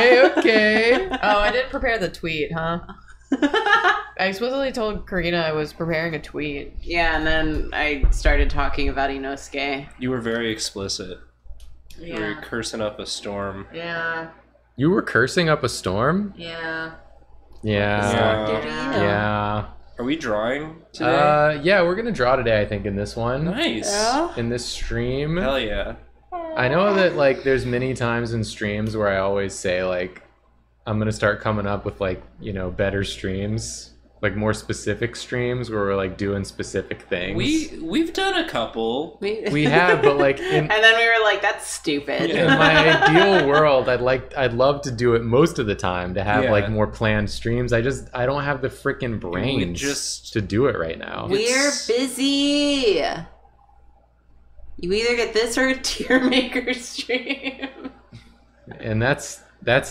Okay. Oh, I didn't prepare the tweet, huh? I explicitly told Karina I was preparing a tweet. Yeah, and then I started talking about Inosuke. You were very explicit. Yeah. You were cursing up a storm. Yeah. You were cursing up a storm? Yeah. Yeah. Yeah. Are we drawing today? Yeah, we're gonna draw today, I think, in this one. Nice. Yeah. In this stream. Hell yeah. I know that, like, there's many times in streams where I always say, like, I'm gonna start coming up with, like, you know, better streams, like more specific streams where we're like doing specific things. We've done a couple. We have, but like, and then we were like, that's stupid. In my ideal world, I'd love to do it most of the time, to have like more planned streams. I don't have the freaking brains to do it right now. We're busy. You either get this or a tier maker stream. And that's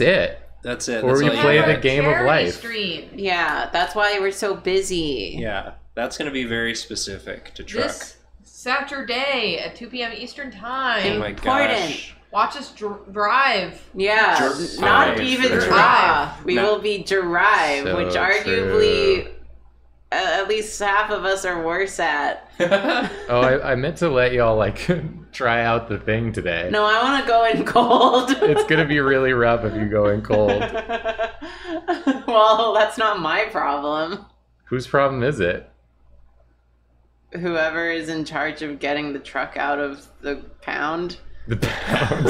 it. That's it. Or we play the game of life. Stream. Yeah, that's why we're so busy. Yeah, that's going to be very specific to Truck. This Saturday at 2 p.m. Eastern time. Oh my gosh. Watch us drive. Yeah, not even drive. We will be drive, which arguably... at least half of us are worse at. Oh, I meant to let y'all like try out the thing today. No, I want to go in cold. It's gonna be really rough if you go in cold. Well, that's not my problem. Whose problem is it? Whoever is in charge of getting the truck out of the pound. The pound.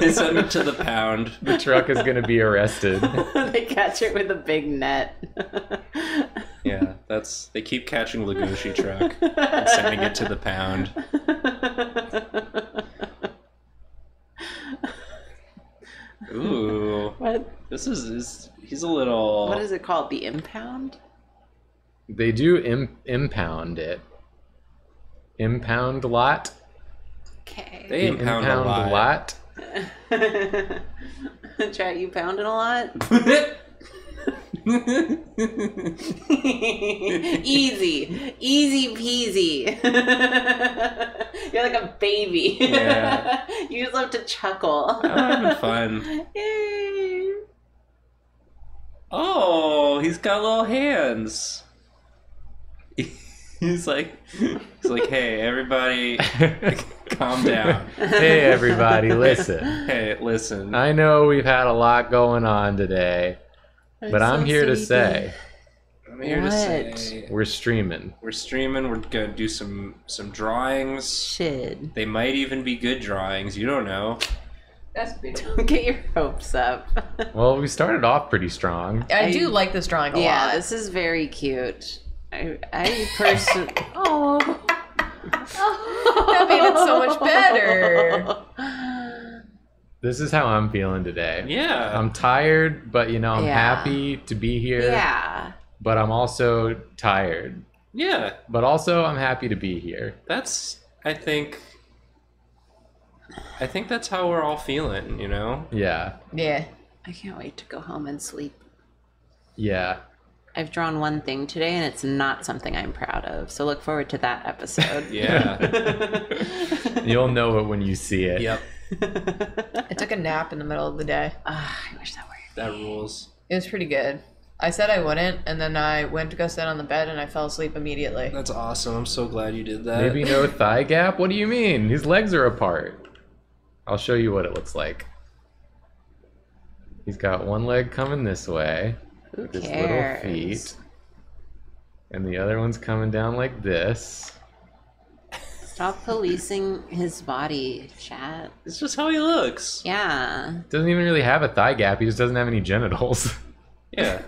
They send it to the pound. The truck is gonna be arrested. They catch it with a big net. Yeah, they keep catching Legoshi truck and sending it to the pound. Ooh. What? He's a little... What is it called? The impound? They do impound it. Impound lot? Okay. They impound a lot. Chat, you pounding a lot? easy peasy. You're like a baby. Yeah. You just love to chuckle. I'm having fun. Yay. Oh, he's got little hands. He's like, hey everybody, calm down. Hey everybody, listen. Hey, listen. I know we've had a lot going on today. But I'm here to say, we're streaming. We're streaming. We're going to do some drawings. Shit. They might even be good drawings. You don't know. That's beautiful. Don't get your hopes up. Well, we started off pretty strong. I do like this drawing a lot. Yeah, this is very cute. I personally... Oh. That made it so much better. This is how I'm feeling today. Yeah. I'm tired, but, you know, I'm happy to be here. Yeah. But I'm also tired. Yeah. But also, I'm happy to be here. That's, I think that's how we're all feeling, you know? Yeah. Yeah. I can't wait to go home and sleep. Yeah. I've drawn one thing today, and it's not something I'm proud of. So look forward to that episode. Yeah. You'll know it when you see it. Yep. I took a nap in the middle of the day. I wish that were. That rules. It was pretty good. I said I wouldn't, and then I went to go sit on the bed, and I fell asleep immediately. That's awesome. I'm so glad you did that. Maybe no thigh gap? What do you mean? His legs are apart. I'll show you what it looks like. He's got one leg coming this way. Who with cares? His little feet. And the other one's coming down like this. Stop policing his body, chat. It's just how he looks. Yeah. Doesn't even really have a thigh gap. He just doesn't have any genitals. Yeah.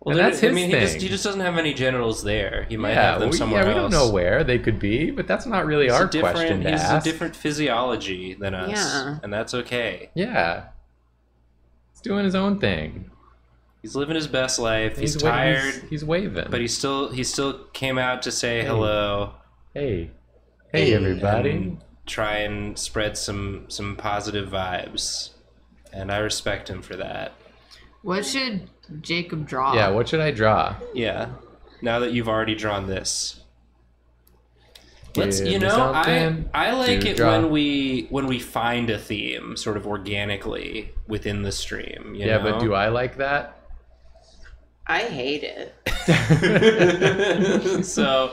Well, that's his thing. He just doesn't have any genitals there. He might have them somewhere else. Yeah, we don't know where they could be, but that's not really our question to ask. He's a different physiology than us, and that's okay. Yeah. He's doing his own thing. He's living his best life. He's tired. He's waving, but he still came out to say hello. Hey everybody! And try and spread some positive vibes, and I respect him for that. What should Jacob draw? Yeah, what should I draw? Yeah, now that you've already drawn this, let's. You know, I like it when we find a theme sort of organically within the stream. You know? But do I like that? I hate it. So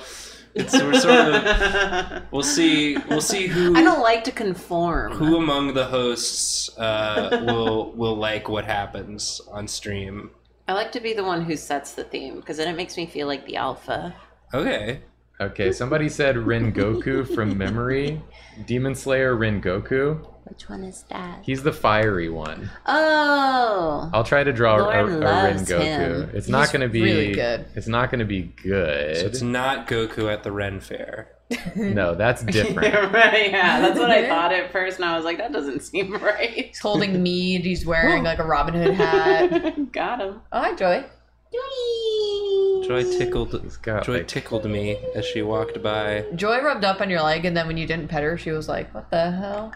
we're sort of we'll see who. I don't like to conform. Who among the hosts will like what happens on stream? I like to be the one who sets the theme because then it makes me feel like the alpha. Okay. Somebody said Rengoku from memory, Demon Slayer Rengoku. Which one is that? He's the fiery one. Oh. I'll try to draw a Rengoku. Him. It's not going to be really good. It's not going to be good. So it's not Goku at the Ren Fair. No, that's different. Yeah, that's what I thought at first, and I was like, that doesn't seem right. He's holding mead. He's wearing like a Robin Hood hat. Got him. Oh, hi, Joy. Joy tickled me as she walked by. Joy rubbed up on your leg, and then when you didn't pet her, she was like, "What the hell?"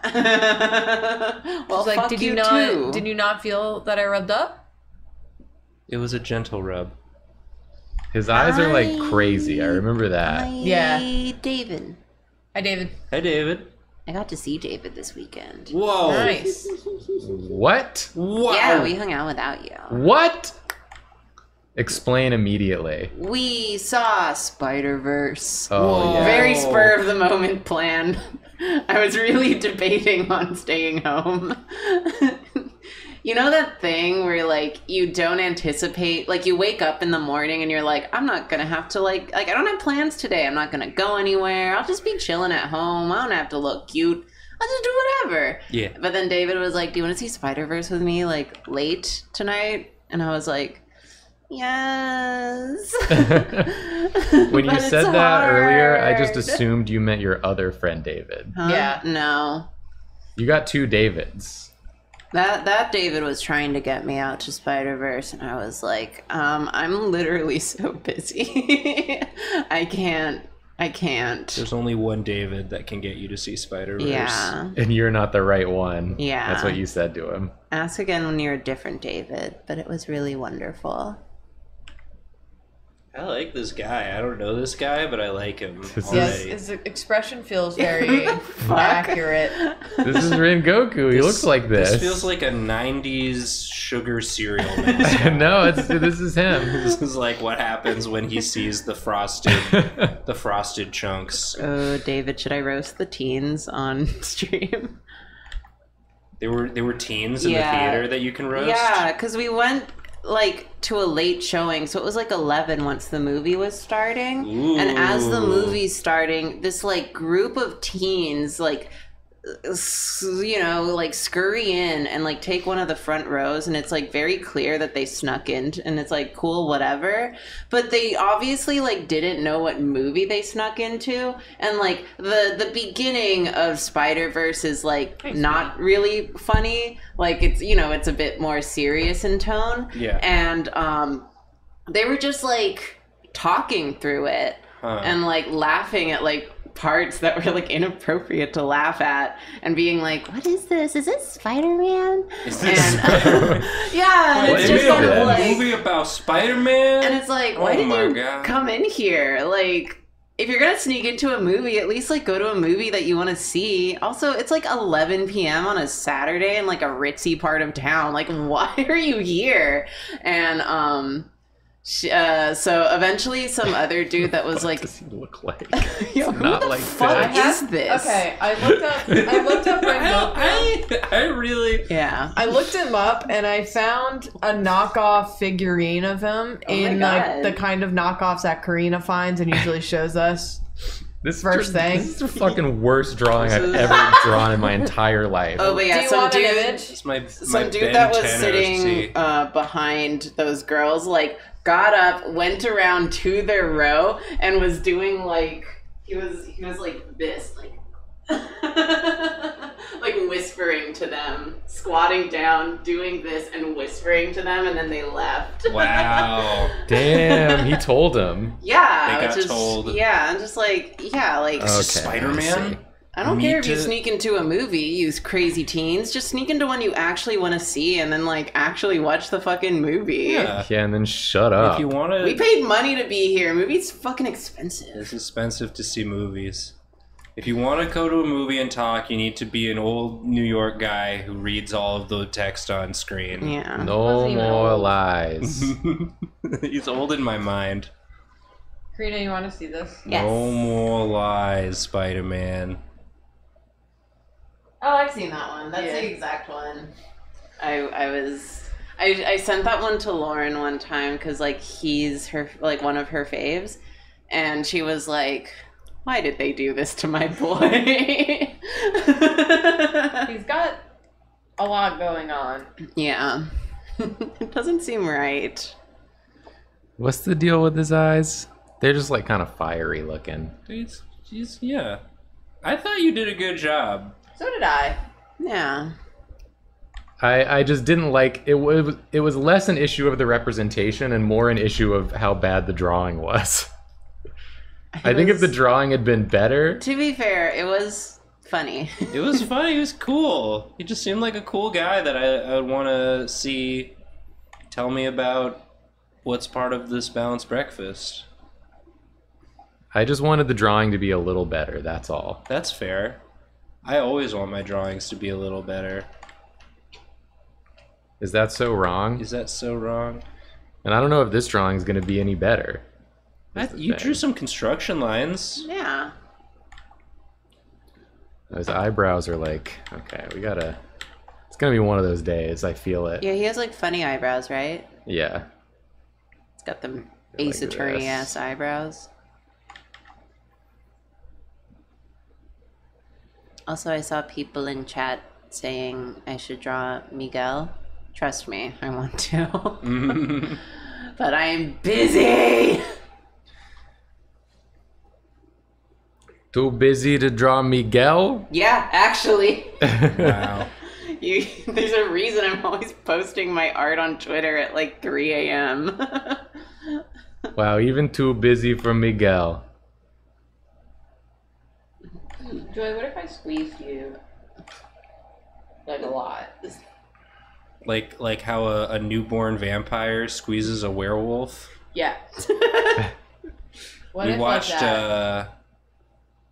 Well, like, did you not feel that I rubbed up? It was a gentle rub. His eyes are like crazy. I remember that. David. Hi, David. Hey, David. I got to see David this weekend. Whoa. Nice. What? Wow. Yeah, we hung out without you. What? Explain immediately. We saw Spider-Verse. Oh, yeah. Very spur of the moment plan. I was really debating on staying home. You know that thing where like you don't anticipate, like you wake up in the morning and you're like, I'm not gonna have to like I don't have plans today. I'm not gonna go anywhere. I'll just be chilling at home. I don't have to look cute. I'll just do whatever. Yeah. But then David was like, do you want to see Spider-Verse with me like late tonight? And I was like, yes. When you said that earlier, I just assumed you meant your other friend David. Huh? Yeah, no. You got two Davids. That David was trying to get me out to Spider-Verse, and I was like, I'm literally so busy. I can't. There's only one David that can get you to see Spider-Verse. Yeah. And you're not the right one. Yeah. That's what you said to him. Ask again when you're a different David, but it was really wonderful. I like this guy. I don't know this guy, but I like him. Yes, his expression feels very accurate. This is Rengoku. He looks like this. This feels like a 90s sugar cereal mascot. No, this is him. This is like what happens when he sees the frosted chunks. Oh, David, should I roast the teens on stream? There were teens in the theater that you can roast? Yeah, because we went like to a late showing, so it was like 11 once the movie was starting. Ooh. And as the movie's starting, this like group of teens like scurry in and like take one of the front rows, and it's like very clear that they snuck in, and it's like cool, whatever, but they obviously like didn't know what movie they snuck into. And like the beginning of Spider-Verse is like not really funny, like it's, you know, it's a bit more serious in tone. Yeah. And they were just like talking through it and like laughing at like parts that were like inappropriate to laugh at, and being like, what is this? Is this Spider-Man? Is this Spider-Man? Yeah. And it's just kind of like a movie about Spider-Man, and it's like, why did you come in here? Like, if you're gonna sneak into a movie, at least like go to a movie that you want to see. Also, it's like 11 p.m. on a Saturday in like a ritzy part of town. Like, why are you here? And so eventually some other dude that was like, what does he look like? Yo, not like fuck that. Is this? Okay, I looked up Rengoku. I looked him up, and I found a knockoff figurine of him in like the kind of knockoffs that Karina finds and usually shows us. This is the fucking worst drawing I've ever drawn in my entire life. Oh, but yeah, some dude that was sitting behind those girls, like, got up, went around to their row, and was doing like, he was like this, like, Like whispering to them, squatting down, doing this and whispering to them, and then they left. Wow. Damn, he told them. Yeah. They got told. Yeah, I'm just like, yeah, like... Okay, Spider-Man? I don't care if you sneak into a movie, you crazy teens. Just sneak into one you actually want to see and then, like, actually watch the fucking movie. Yeah, yeah, and then shut up. If you want to... We paid money to be here. Movies fucking expensive. It's expensive to see movies. If you want to go to a movie and talk, you need to be an old New York guy who reads all of the text on screen. Yeah. No more lies. He's old in my mind. Karina, you want to see this? Yes. No more lies, Spider-Man. Oh, I've seen that one. That's the exact one. I sent that one to Lauren one time because, like, he's her, like, one of her faves, and she was like, "Why did they do this to my boy?" He's got a lot going on. Yeah, it doesn't seem right. What's the deal with his eyes? They're just like kind of fiery looking. He's yeah. I thought you did a good job. So did I. Yeah. I just didn't like it. It was less an issue of the representation and more an issue of how bad the drawing was. I think if the drawing had been better. To be fair, it was funny. It was funny. It was cool. He just seemed like a cool guy that I would want to see. Tell me about what's part of this balanced breakfast. I just wanted the drawing to be a little better. That's all. That's fair. I always want my drawings to be a little better. Is that so wrong? Is that so wrong? And I don't know if this drawing's going to be any better. You drew some construction lines. Yeah. Those eyebrows are like, okay, we gotta... It's going to be one of those days. I feel it. Yeah, he has like funny eyebrows, right? Yeah. It's got them Ace Attorney-ass eyebrows. Also, I saw people in chat saying I should draw Miguel. Trust me, I want to. But I'm busy! Too busy to draw Miguel? Yeah, actually. Wow. There's a reason I'm always posting my art on Twitter at like 3 a.m. Wow, even too busy for Miguel. Joy, what if I squeezed you, like, a lot? Like how a newborn vampire squeezes a werewolf? Yeah. What we if watched, like that?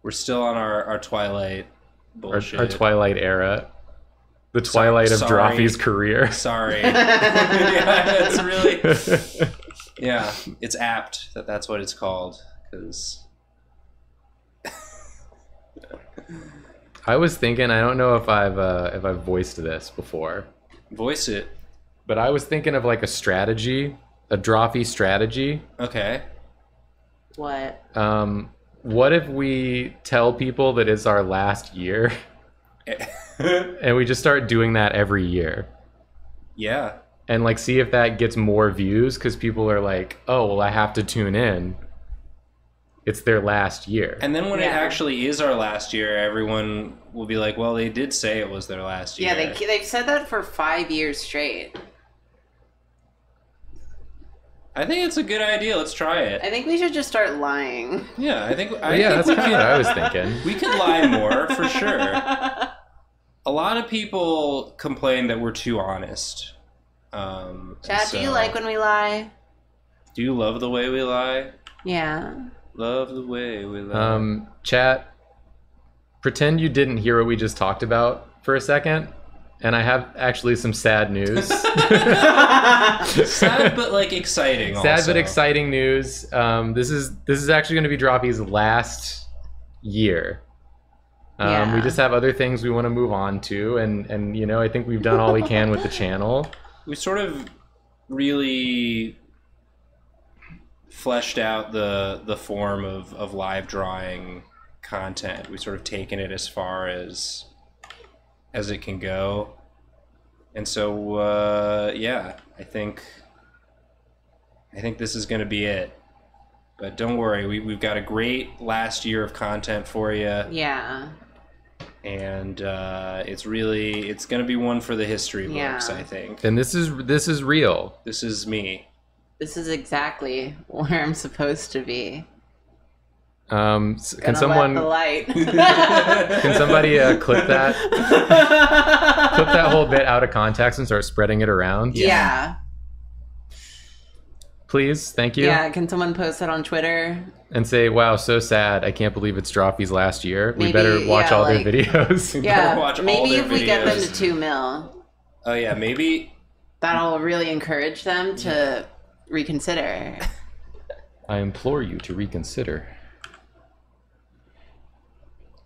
We're still on our Twilight bullshit. Our Twilight era. The Twilight of Drawfee's career. Sorry. Yeah, it's really... Yeah, it's apt that that's what it's called, because... I was thinking, I don't know if I've voiced this before. Voice it. But I was thinking of like a strategy, a Drawfee strategy. Okay. What? What if we tell people that it's our last year, and we just start doing that every year? Yeah. And like see if that gets more views, because people are like, oh, well, I have to tune in. It's their last year. And then when it actually is our last year, everyone will be like, well, they did say it was their last year. Yeah, they've said that for 5 years straight. I think it's a good idea. Let's try it. I think we should just start lying. Yeah, I think... yeah, that's kind of what I was thinking. We could lie more, for sure. A lot of people complain that we're too honest. Chad, do you like when we lie? Do you love the way we lie? Yeah. Love the way we love. Chat, pretend you didn't hear what we just talked about for a second, and I have actually some sad news. Sad but like exciting. Sad also. But exciting news. This is actually going to be Drawfee's last year. Yeah. We just have other things we want to move on to, and you know, I think we've done all we can with the channel. We sort of really fleshed out the form of live drawing content. We've sort of taken it as far as it can go, and so yeah, I think this is going to be it. But don't worry, we've got a great last year of content for you. Yeah. and it's really, it's gonna be one for the history books, I think. And this is real. This is me. This is exactly where I'm supposed to be. Can somebody clip that? Clip that whole bit out of context and start spreading it around. Yeah. Please, thank you. Yeah, can someone post that on Twitter? And say, wow, so sad. I can't believe it's Drawfee's last year. Maybe, we better watch all their videos. Yeah, maybe if we get them to 2 mil. Oh yeah, maybe. That'll really encourage them to reconsider. I implore you to reconsider.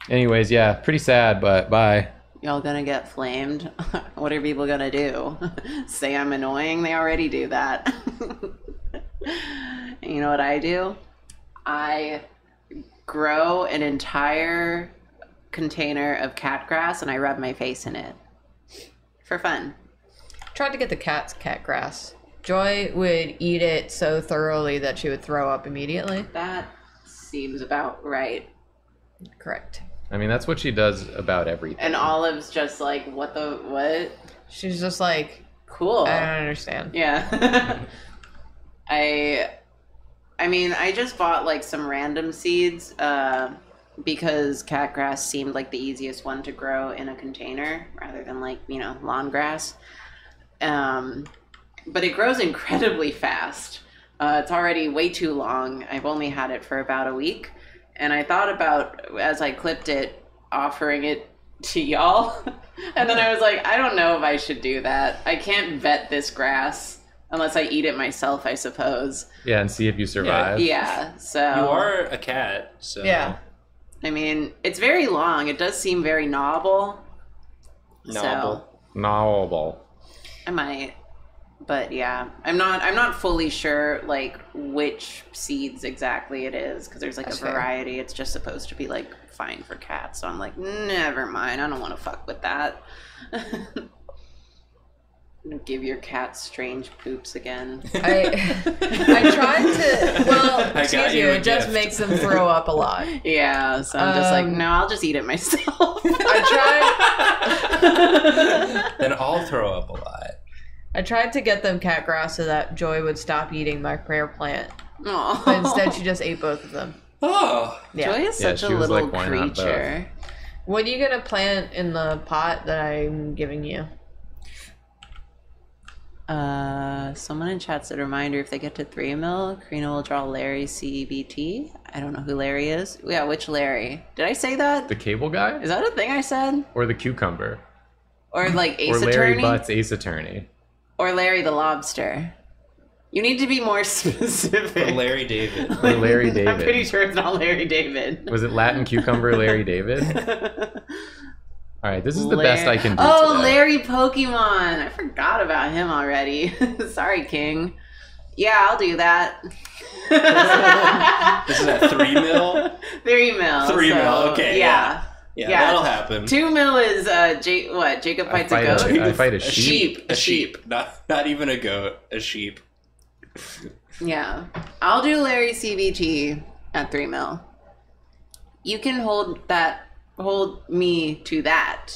Anyways, yeah, pretty sad, but bye. Y'all gonna get flamed? What are people gonna do? Say I'm annoying? They already do that. You know what I do? I grow an entire container of cat grass and I rub my face in it for fun. Tried to get the cat's cat grass. Joy would eat it so thoroughly that she would throw up immediately. That seems about right. Correct. I mean, that's what she does about everything. And Olive's just like, what the, what? She's just like, cool. I don't understand. Yeah. I mean, I just bought like some random seeds because cat grass seemed like the easiest one to grow in a container rather than like, you know, lawn grass. But it grows incredibly fast. It's already way too long. I've only had it for about a week. And I thought about, as I clipped it, offering it to y'all. And then I was like, I don't know if I should do that. I can't vet this grass unless I eat it myself, I suppose. Yeah, and see if you survive. Yeah, so. You are a cat, so. Yeah. I mean, it's very long. It does seem very novel. Novel. I might. But yeah, I'm not fully sure like which seeds exactly it is because there's like a variety. It's just supposed to be like fine for cats. So I'm like, never mind. I don't want to fuck with that. Give your cat strange poops again. I tried to. Well, excuse you. It just makes them throw up a lot. Yeah, so I'm just like, no, I'll just eat it myself. I tried. Then I'll throw up a lot. I tried to get them cat grass so that Joy would stop eating my prayer plant. Aww. But instead, she just ate both of them. Oh, yeah. Joy is such a little like, creature. What are you gonna plant in the pot that I'm giving you? Someone in chat said reminder: if they get to 3 mil, Karina will draw Larry CBT. I don't know who Larry is. Yeah, which Larry? Did I say that? The cable guy? Is that a thing I said? Or the cucumber? Or like Ace Attorney? Or Larry Butt's Ace Attorney. Or Larry the Lobster. You need to be more specific. Or Larry David. Or Larry David. I'm pretty sure it's not Larry David. Was it Latin Cucumber Larry David? All right, this is the best I can do. Oh, today. Larry Pokemon. I forgot about him already. Sorry, King. Yeah, I'll do that. This is at 3 mil? 3 mil. 3 mil, okay. Yeah. Yeah, that'll happen. 2 mil is Jacob fights a goat? I fight a sheep. A sheep. Not even a goat. A sheep. Yeah. I'll do Larry CBT at 3 mil. You can hold me to that.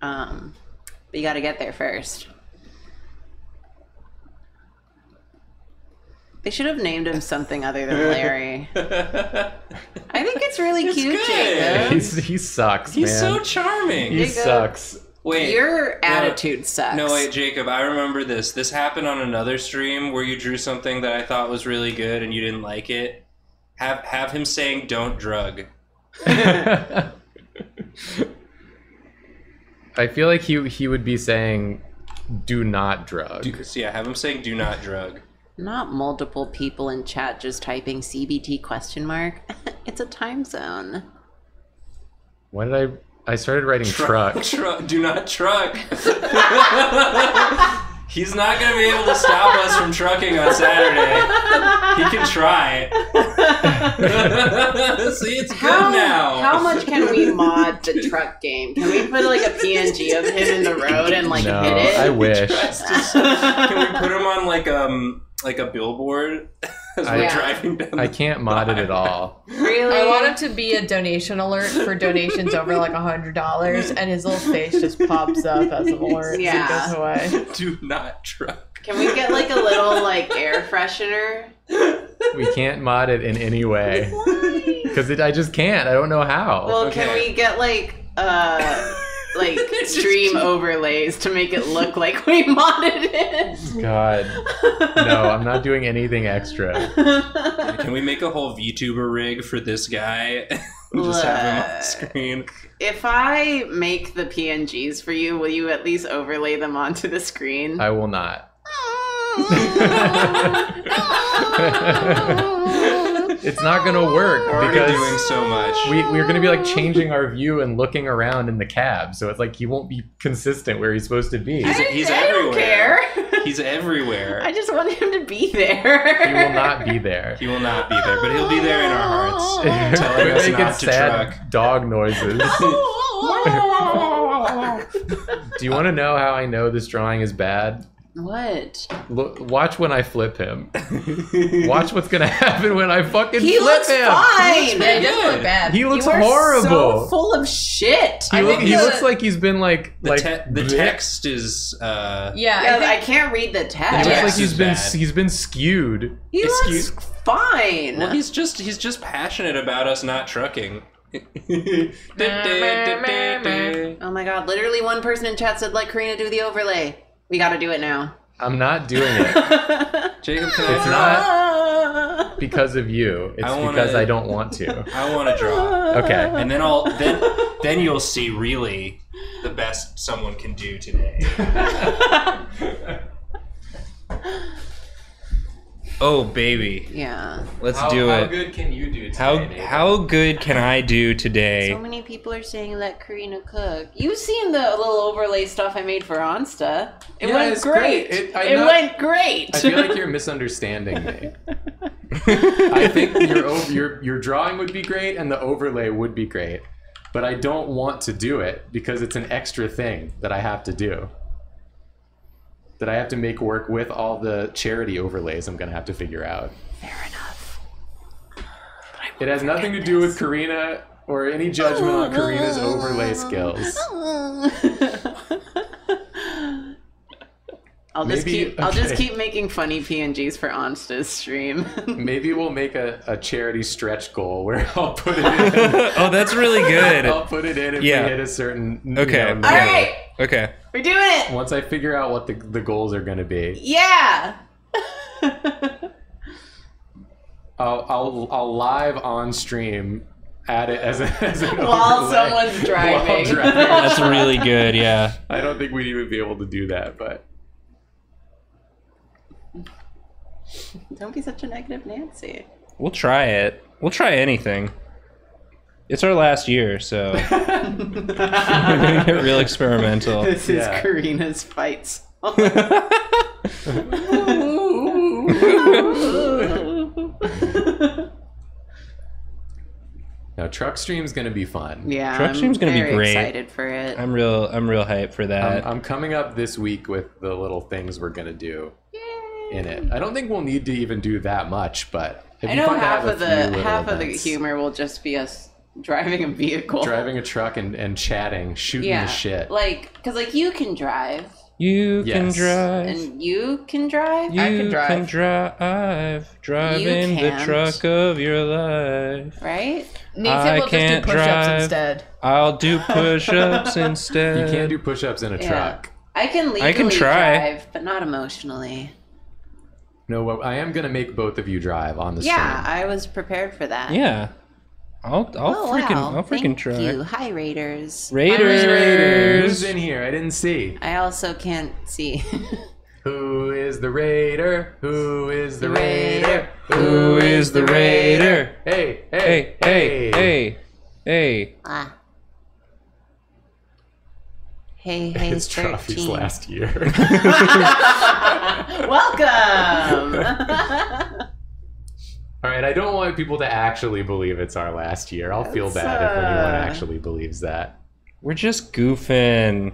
But you gotta get there first. They should have named him something other than Larry. I think it's really cute, Jacob. He sucks, man. He's so charming. He sucks. Wait, your attitude sucks. No, wait, Jacob, I remember this. This happened on another stream where you drew something that I thought was really good and you didn't like it. Have him saying, don't drug. I feel like he would be saying, do not drug. Yeah, have him saying, do not drug. Not multiple people in chat just typing CBT ? It's a time zone. Why did I started writing truck. Do not truck. He's not going to be able to stop us from trucking on Saturday. He can try. See, it's good now. How much can we mod the truck game? Can we put like a PNG of him in the road and like hit it? I wish. Can we put him on like a billboard? as we're driving down. I can't mod it at all. Really? I want it to be a donation alert for donations over like $100, and his little face just pops up as an alert. Yeah. And goes away. Do not truck. Can we get like a little like air freshener? We can't mod it in any way. Why? Because I just can't. I don't know how. Well, okay. Can we get like stream overlays to make it look like we modded it? God. No, I'm not doing anything extra. Can we make a whole VTuber rig for this guy? Just have him on screen. If I make the PNGs for you, will you at least overlay them onto the screen? I will not. It's not gonna work because we're doing so much. We're gonna be like changing our view and looking around in the cab, so it's like he won't be consistent where he's supposed to be. He's everywhere. I don't care. He's everywhere. I just want him to be there. He will not be there. He will not be there, but he'll be there in our hearts. Telling us not to truck. Dog noises. Do you want to know how I know this drawing is bad? What? Look, watch when I flip him. Watch what's gonna happen when I fucking flip him. He looks fine. He doesn't look bad. He looks horrible. So full of shit. He looks like he's been the text is. I can't read the text. He looks like he's been skewed. He looks fine. Well, he's just passionate about us not trucking. Oh my god! Literally, one person in chat said, "Let Karina do the overlay." We gotta do it now. I'm not doing it. Jacob, it's not because of you. It's because I don't want to. I want to draw. Okay. And then then you'll see really the best someone can do today. Oh baby. Yeah. Let's do it. How good can you do today? How good can I do today? So many people are saying let Karina cook. You've seen the little overlay stuff I made for Onsta. It went great. It went great. I feel like you're misunderstanding me. I think your drawing would be great and the overlay would be great, but I don't want to do it because it's an extra thing that I have to do. That I have to make work with all the charity overlays I'm gonna have to figure out. Fair enough. It has nothing to do with Karina or any judgment on Karina's overlay skills. I'll just keep making funny PNGs for Onsta's stream. Maybe we'll make a charity stretch goal where I'll put it in. Oh, that's really good. I'll put it in if we hit a certain. Okay. You know, all right. Okay. We're doing it. Once I figure out what the goals are going to be. Yeah. I'll live on stream at it as an while someone's driving. That's really good. Yeah. I don't think we'd even be able to do that, but. Don't be such a negative Nancy. We'll try it. We'll try anything. It's our last year, so we're gonna get real experimental. This is Karina's fights. Now truck stream's gonna be fun. Yeah, truck stream's gonna be great. I'm excited for it. I'm real hyped for that. I'm coming up this week with the little things we're gonna do. Yay. In it. I don't think we'll need to even do that much, but I know half of the humor will just be us driving a vehicle, driving a truck, and chatting, shooting the shit. Like, because like you can drive, driving the truck of your life, right? Nathan will just do push-ups instead. I'll do push-ups instead. You can't do push-ups in a truck. I can legally drive, but not emotionally. No, I am gonna make both of you drive on the stream. Yeah, I was prepared for that. Yeah, I'll freaking try. Thank you. Hi, Raiders. Raiders. Who's in here? I didn't see. I also can't see. Who is the Raider? Who is the Raider? Who is the Raider? Hey, hey, hey, hey, hey. Ah. Hey, it's Drawfee's last year. Welcome! All right, I don't want people to actually believe it's our last year. I'll feel bad if anyone actually believes that. We're just goofing.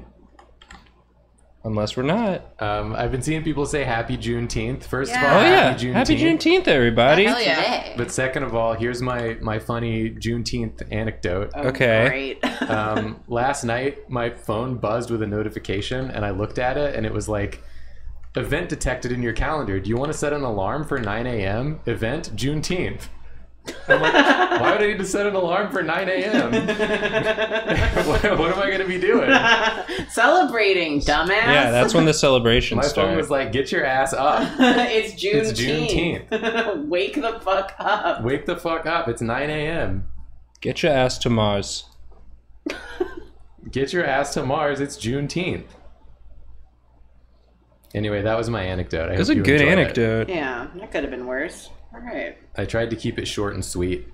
Unless we're not. I've been seeing people say Happy Juneteenth. First of all, Happy Juneteenth. Happy Juneteenth, everybody. Hell yeah. But second of all, here's my funny Juneteenth anecdote. Oh, okay. Great. Last night, my phone buzzed with a notification, and I looked at it, and it was like, event detected in your calendar. Do you want to set an alarm for 9 a.m.? Event Juneteenth. I'm like, why would I need to set an alarm for 9 a.m.? What am I going to be doing? Celebrating, dumbass. Yeah, that's when the celebrations start. My phone was like, get your ass up. It's Juneteenth. It's Juneteenth. Wake the fuck up. Wake the fuck up. It's 9 a.m. Get your ass to Mars. Get your ass to Mars. It's Juneteenth. Anyway, that was my anecdote. It was a good anecdote. Yeah, that could have been worse. All right. I tried to keep it short and sweet.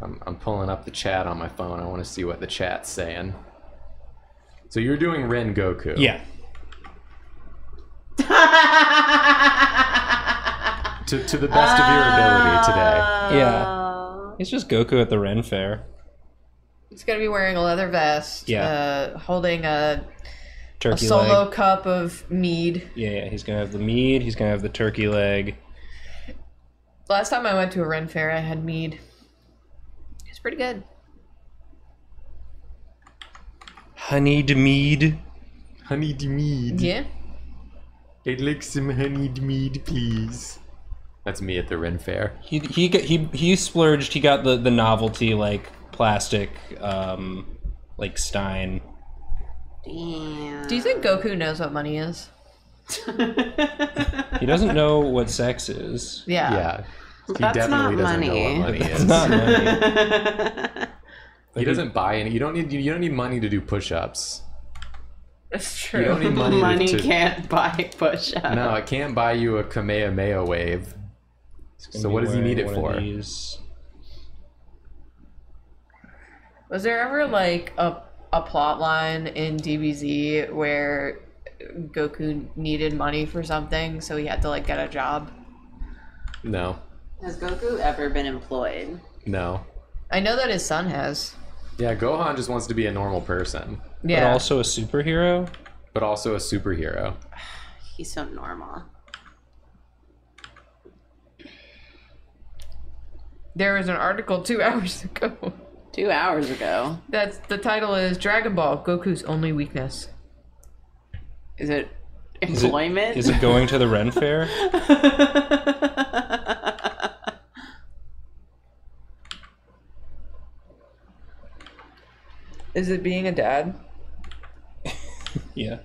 I'm pulling up the chat on my phone. I want to see what the chat's saying. So you're doing Rengoku. Yeah. to the best of your ability today. Yeah. It's just Goku at the Ren Fair. He's going to be wearing a leather vest. Yeah. Holding a... turkey solo leg. Cup of mead. Yeah, he's gonna have the mead. He's gonna have the turkey leg. Last time I went to a Ren Fair, I had mead. It's pretty good. Honeyed mead. Honeyed mead. Yeah. I'd like some honeyed mead, please. That's me at the Ren Fair. He splurged. He got the novelty like plastic, like stein. Damn. Do you think Goku knows what money is? He doesn't know what sex is. Yeah. Yeah. He definitely doesn't know what money is. That's not money. He doesn't buy any. You don't need money to do push-ups. That's true. You don't need money. Money can't buy push-ups. No, it can't buy you a Kamehameha wave. So what does he need it for? Was there ever like a plot line in DBZ where Goku needed money for something, so he had to like get a job? No. Has Goku ever been employed? No. I know that his son has. Yeah, Gohan just wants to be a normal person. Yeah. But also a superhero? But also a superhero. He's so normal. There was an article 2 hours ago. 2 hours ago. That's the title is Dragon Ball, Goku's Only Weakness. Is it employment? Is it going to the Ren Fair? Is it being a dad? Yeah.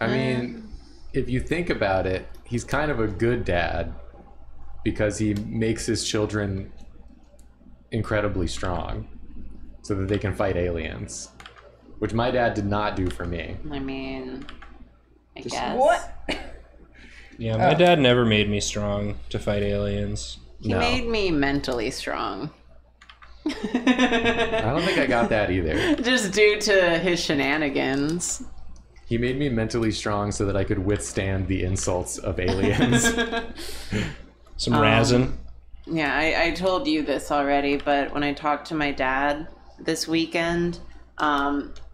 I mean, if you think about it, he's kind of a good dad. Because he makes his children incredibly strong so that they can fight aliens, which my dad did not do for me. I mean, I guess. What? Yeah, my dad never made me strong to fight aliens. He made me mentally strong. I don't think I got that either. Just due to his shenanigans. He made me mentally strong so that I could withstand the insults of aliens. Some razzin'. Yeah, I told you this already, but when I talked to my dad this weekend,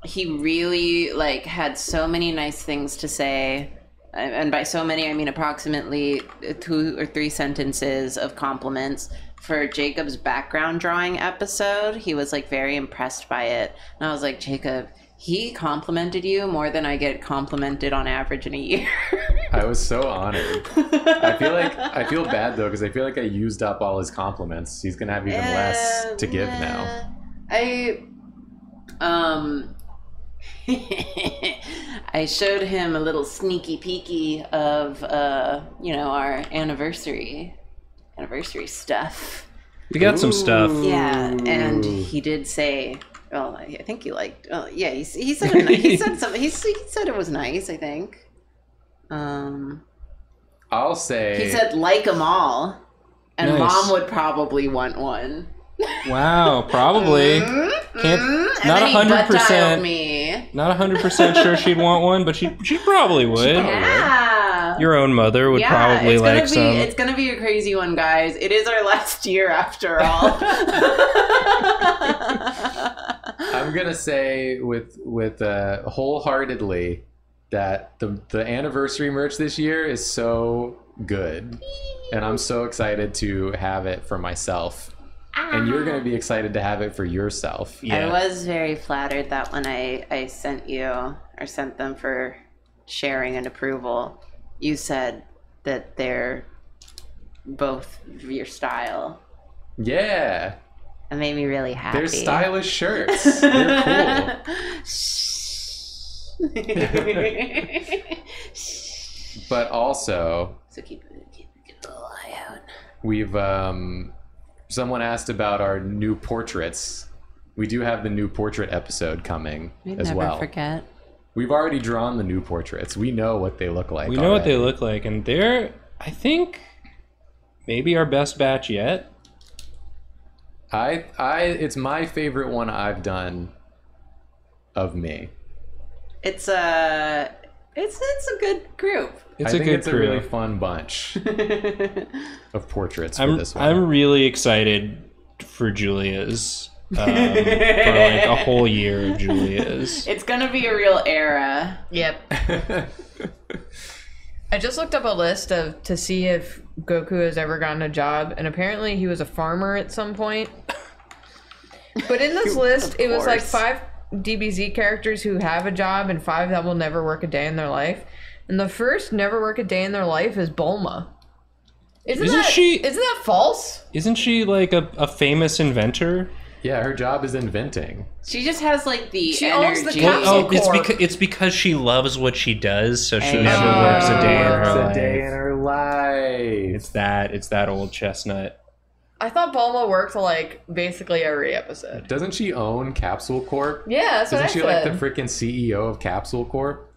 he really like had so many nice things to say, and by so many I mean approximately 2 or 3 sentences of compliments for Jacob's background drawing episode. He was like very impressed by it, and I was like, Jacob, he complimented you more than I get complimented on average in a year. I was so honored. I feel bad though, because I feel like I used up all his compliments. He's gonna have even less to give now. I showed him a little sneaky peeky of you know, our anniversary stuff. We got some stuff. Yeah, and he did say. Well, I think he liked. Oh, yeah, he said it, he said something. He said it was nice. I think. I'll say he said like them all, and nice. Mom would probably want one. Wow, probably. Can't, not 100%. Not 100% sure she'd want one, but she probably would. Yeah. Yeah. Your own mother would probably like some. It's going to be a crazy one, guys. It is our last year after all. I'm going to say with wholeheartedly that the anniversary merch this year is so good. And I'm so excited to have it for myself. And you're going to be excited to have it for yourself. Yeah. I was very flattered that when I sent you or sent them for sharing and approval, you said that they're both your style. Yeah. It made me really happy. They're stylish shirts. They're cool. But also, so keep the eye out. We've someone asked about our new portraits. We do have the new portrait episode coming as well. Never forget. We've already drawn the new portraits. We know what they look like. We know what they look like, and they're, I think, maybe our best batch yet. It's my favorite one I've done of me. It's a good group. I think it's a really fun bunch of portraits for this one. I'm really excited for Julia's. For like a whole year of Julia's. It's gonna be a real era. Yep. I just looked up a list to see if Goku has ever gotten a job, and apparently he was a farmer at some point. But in this list, it was like 5 DBZ characters who have a job and 5 that will never work a day in their life. And the first never work a day in their life is Bulma. Isn't that false? Isn't she like a famous inventor? Yeah, her job is inventing. She just has like the energy. She owns the Capsule Corp. It's because she loves what she does, so she never works a day in her life. It's that old chestnut. I thought Bulma worked like basically every episode. Doesn't she own Capsule Corp? Yeah, that's what I said. Isn't she like the freaking CEO of Capsule Corp?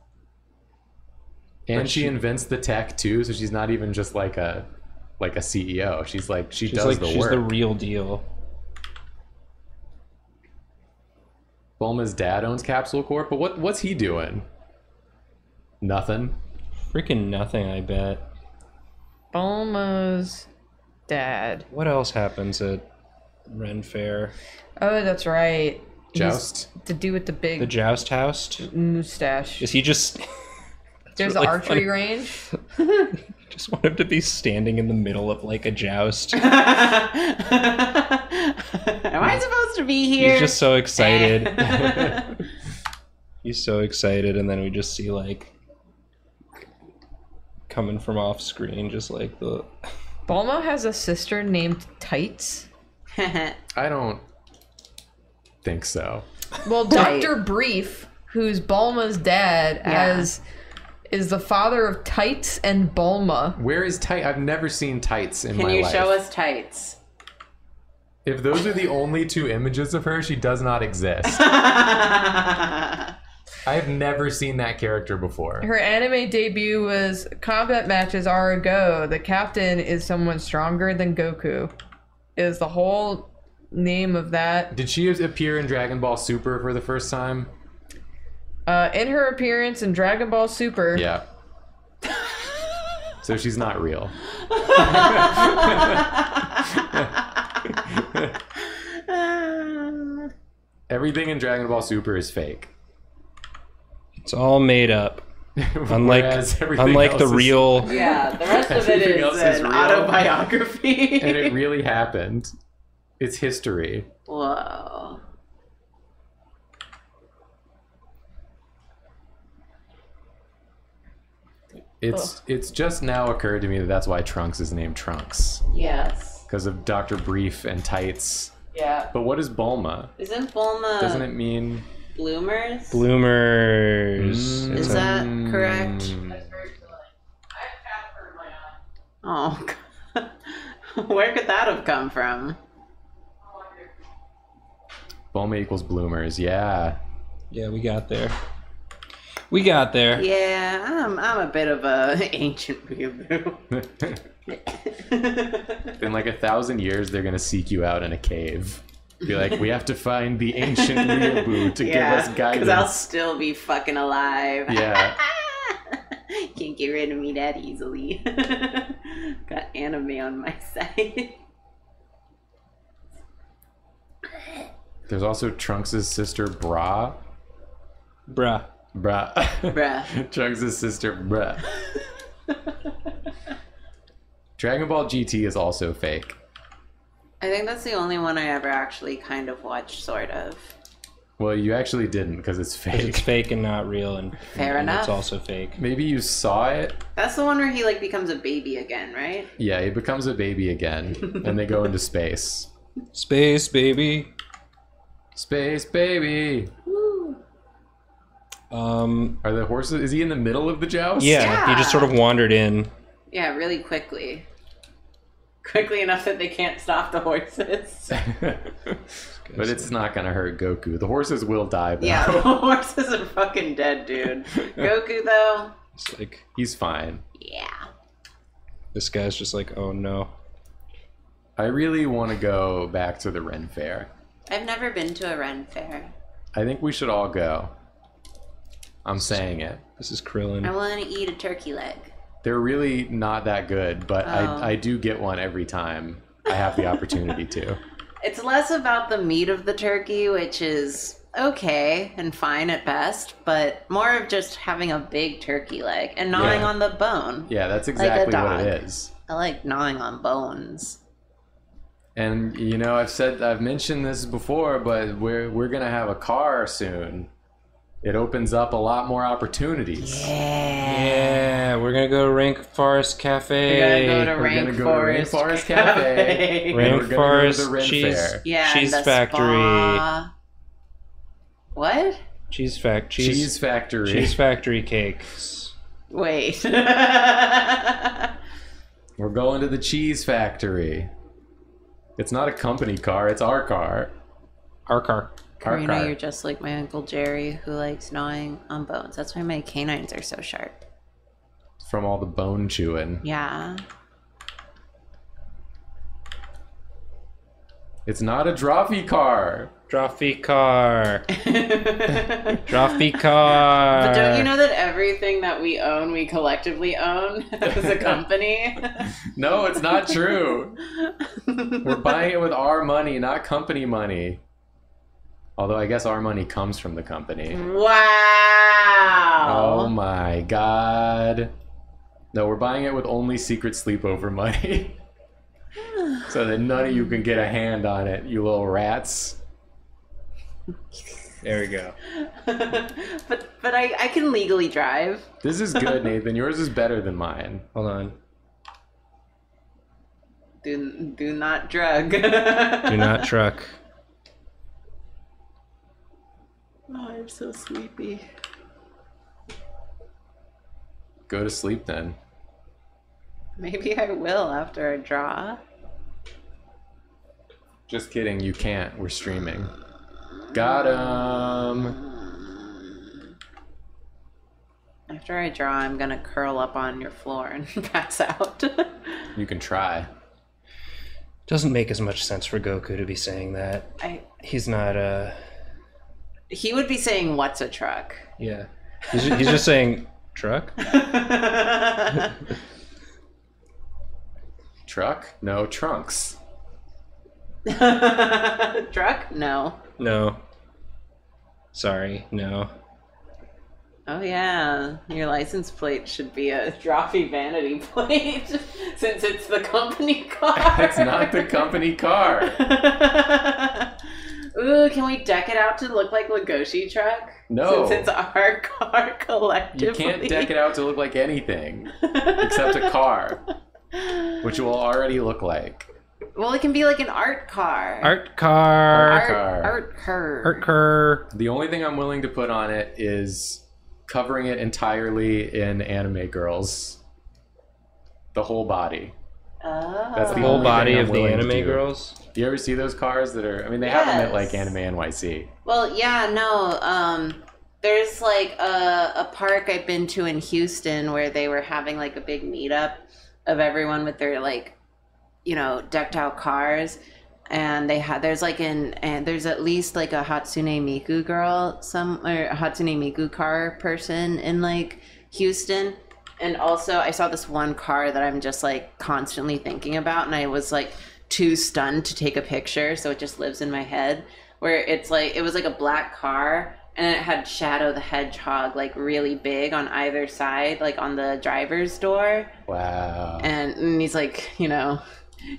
And she invents the tech too, so she's not even just like a CEO. She's like she does the work. She's the real deal. Bulma's dad owns Capsule Corp, but what's he doing? Nothing. Freaking nothing, I bet. Bulma's dad. What else happens at Ren Fair? Oh, that's right. Joust. He's to do with the big. The joust house. Moustache. Is he just? There's really the archery range. I just want him to be standing in the middle of like a joust. Am I supposed to be here? He's just so excited. He's so excited, and then we just see like coming from off screen, just like the. Bulma has a sister named Tights. I don't think so. Well, Dr. Brief, who's Bulma's dad, is the father of Tights and Bulma. Where is Tights? I've never seen Tights in my life. Can you show us Tights? If those are the only 2 images of her, she does not exist. I've never seen that character before. Her anime debut was Combat Matches Are a Go. The captain is someone stronger than Goku. Is the whole name of that. Did she appear in Dragon Ball Super for the first time? In her appearance in Dragon Ball Super. Yeah. So she's not real. Everything in Dragon Ball Super is fake. It's all made up. unlike the real. Yeah, the rest of it is an autobiography. And it really happened. It's history. Whoa. It's just now occurred to me that that's why Trunks is named Trunks. Yes. Because of Dr. Brief and Tights. Yeah. But what is Bulma? Isn't Bulma... Doesn't it mean... Bloomers? Bloomers. Is that correct? That's very good. I have cat for my eye. Oh, God. Where could that have come from? Bulma equals bloomers, yeah. Yeah, we got there. We got there. Yeah, I'm a bit of a ancient weeaboo. In like 1,000 years, they're gonna seek you out in a cave. Be like, we have to find the ancient weeaboo to give us guidance. Because I'll still be fucking alive. Yeah. can't get rid of me that easily. Got anime on my side. There's also Trunks' sister, Bra. Bruh. Bruh. Bruh. Trunks' sister, Bruh. Dragon Ball GT is also fake. I think that's the only one I ever actually kind of watched, sort of. Well, you actually didn't, because it's fake. It's fake and not real, and fair enough. It's also fake. Maybe you saw it. That's the one where he like becomes a baby again, right? Yeah, he becomes a baby again, and they go into space. Space baby. Space baby. Woo. Are the horses? Is he in the middle of the joust? Yeah, he just sort of wandered in. Yeah, really quickly. Quickly enough that they can't stop the horses. But it's not gonna hurt Goku. The horses will die though. Yeah, the horses are fucking dead, dude. Goku though, it's like he's fine. Yeah. This guy's just like, oh no. I really want to go back to the Ren Fair. I've never been to a Ren Fair. I think we should all go. I'm saying it. This is Krillin. I want to eat a turkey leg. They're really not that good, but I do get one every time I have the opportunity to. It's less about the meat of the turkey, which is okay and fine at best, but more of just having a big turkey leg and gnawing on the bone. Yeah, that's exactly what it is. I like gnawing on bones. And you know, I've mentioned this before, but we're gonna have a car soon. It opens up a lot more opportunities. Yeah, we're gonna go to Rainforest Cafe. We're gonna go to Rainforest Cafe. Rainforest Cheese Factory. What? Cheese Factory. Cheese Factory cakes. Wait. We're going to the Cheese Factory. It's not a company car. It's our car. Our car. Karina, you're just like my Uncle Jerry, who likes gnawing on bones. That's why my canines are so sharp. From all the bone chewing. Yeah. It's not a Drawfee car. Drawfee car. Drawfee car. But don't you know that everything that we own, we collectively own as a company? No, it's not true. We're buying it with our money, not company money. Although I guess our money comes from the company. Wow! Oh my god. No, we're buying it with only secret sleepover money. So that none of you can get a hand on it, you little rats. There we go. but I can legally drive. This is good, Nathan. Yours is better than mine. Hold on. Do not drug. Do not truck. Oh, I'm so sleepy. Go to sleep then. Maybe I will after I draw. Just kidding, you can't. We're streaming. Got him! After I draw, I'm gonna curl up on your floor and pass out. You can try. Doesn't make as much sense for Goku to be saying that. He's not a... He would be saying, what's a truck? Yeah. He's just saying, truck? Truck? No. Trunks. Truck? No. No. Sorry. No. Oh, yeah. Your license plate should be a Drawfee vanity plate, since it's the company car. It's not the company car. Ooh, can we deck it out to look like Legoshi truck? No. Since it's our car collectively. You can't deck it out to look like anything except a car, which it will already look like. Well, it can be like an art car. Art car. Art car. The only thing I'm willing to put on it is covering it entirely in anime girls. The whole body. Oh. That's the whole body of the anime girls. Do you ever see those cars that are? I mean, they have them at like Anime NYC. Well, yeah, no. There's like a park I've been to in Houston where they were having like a big meetup of everyone with their like, you know, decked out cars, and there's at least like a Hatsune Miku girl, or a Hatsune Miku car person in like Houston. And also I saw this one car that I'm just like constantly thinking about, and I was like too stunned to take a picture, so it just lives in my head, where it's like, it was like a black car and it had Shadow the Hedgehog like really big on either side, like on the driver's door. Wow. And he's like, you know,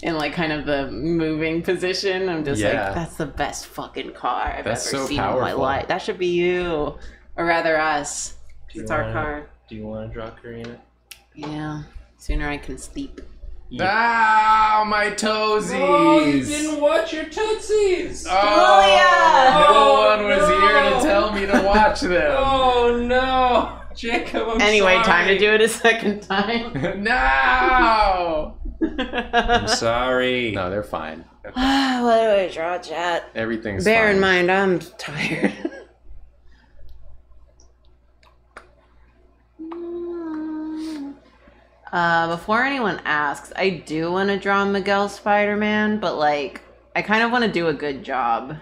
in like kind of the moving position. I'm just like, that's the best fucking car I've ever seen in my life. That should be you, or rather us. It's our car. Do you want to draw Karina? Yeah. Sooner I can sleep. Yeah. Ow, my toesies! Oh, you didn't watch your tootsies! Oh, Julia! No one was here to tell me to watch them. Oh no! Jacob, I'm sorry. Anyway, time to do it a second time. No! I'm sorry. No, they're fine. Okay. What do I draw, chat? Everything's fine. Bear in mind, I'm tired. Before anyone asks, I do want to draw Miguel Spider-Man, but like, I kind of want to do a good job.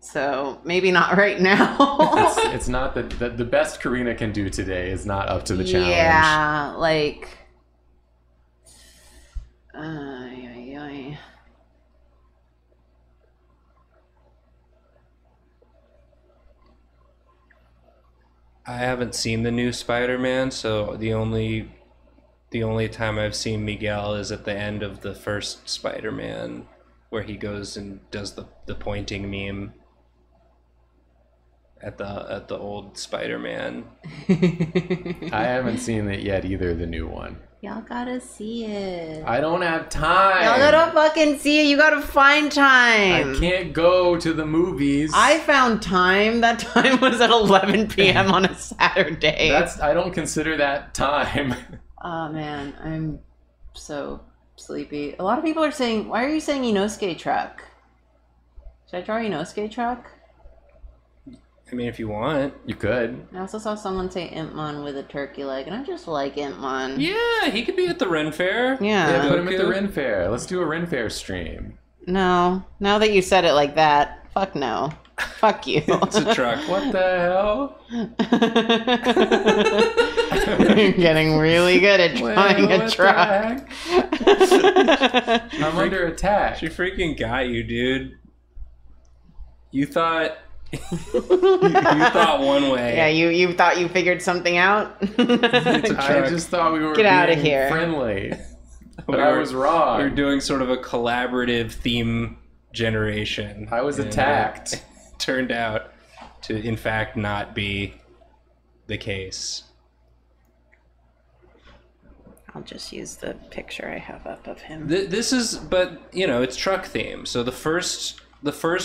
So maybe not right now. it's not the best Karina can do today is not up to the challenge. Yeah, like, I haven't seen the new Spider-Man, so the only time I've seen Miguel is at the end of the first Spider-Man, where he goes and does the pointing meme at the old Spider-Man. I haven't seen it yet either, the new one. Y'all gotta see it. I don't have time. Y'all gotta fucking see it. You gotta find time. I can't go to the movies. I found time. That time was at 11 p.m. on a Saturday. I don't consider that time. Oh, man. I'm so sleepy. A lot of people are saying, why are you saying Inosuke truck? Should I draw Inosuke truck? I mean, if you want, you could. I also saw someone say Impmon with a turkey leg, and I just like Impmon. Yeah, he could be at the Ren Fair. Yeah, put him at the Ren Fair. Let's do a Ren Fair stream. No, now that you said it like that, fuck no. Fuck you. It's a truck. What the hell? You're getting really good at drawing a truck. I'm under attack. She freaking got you, dude. You thought... you thought one way. Yeah, you thought you figured something out. I just thought we were being friendly. But I was wrong. We were doing sort of a collaborative theme generation. I was attacked. Turned out to, in fact, not be the case. I'll just use the picture I have up of him. This is, but, you know, it's truck theme. So the first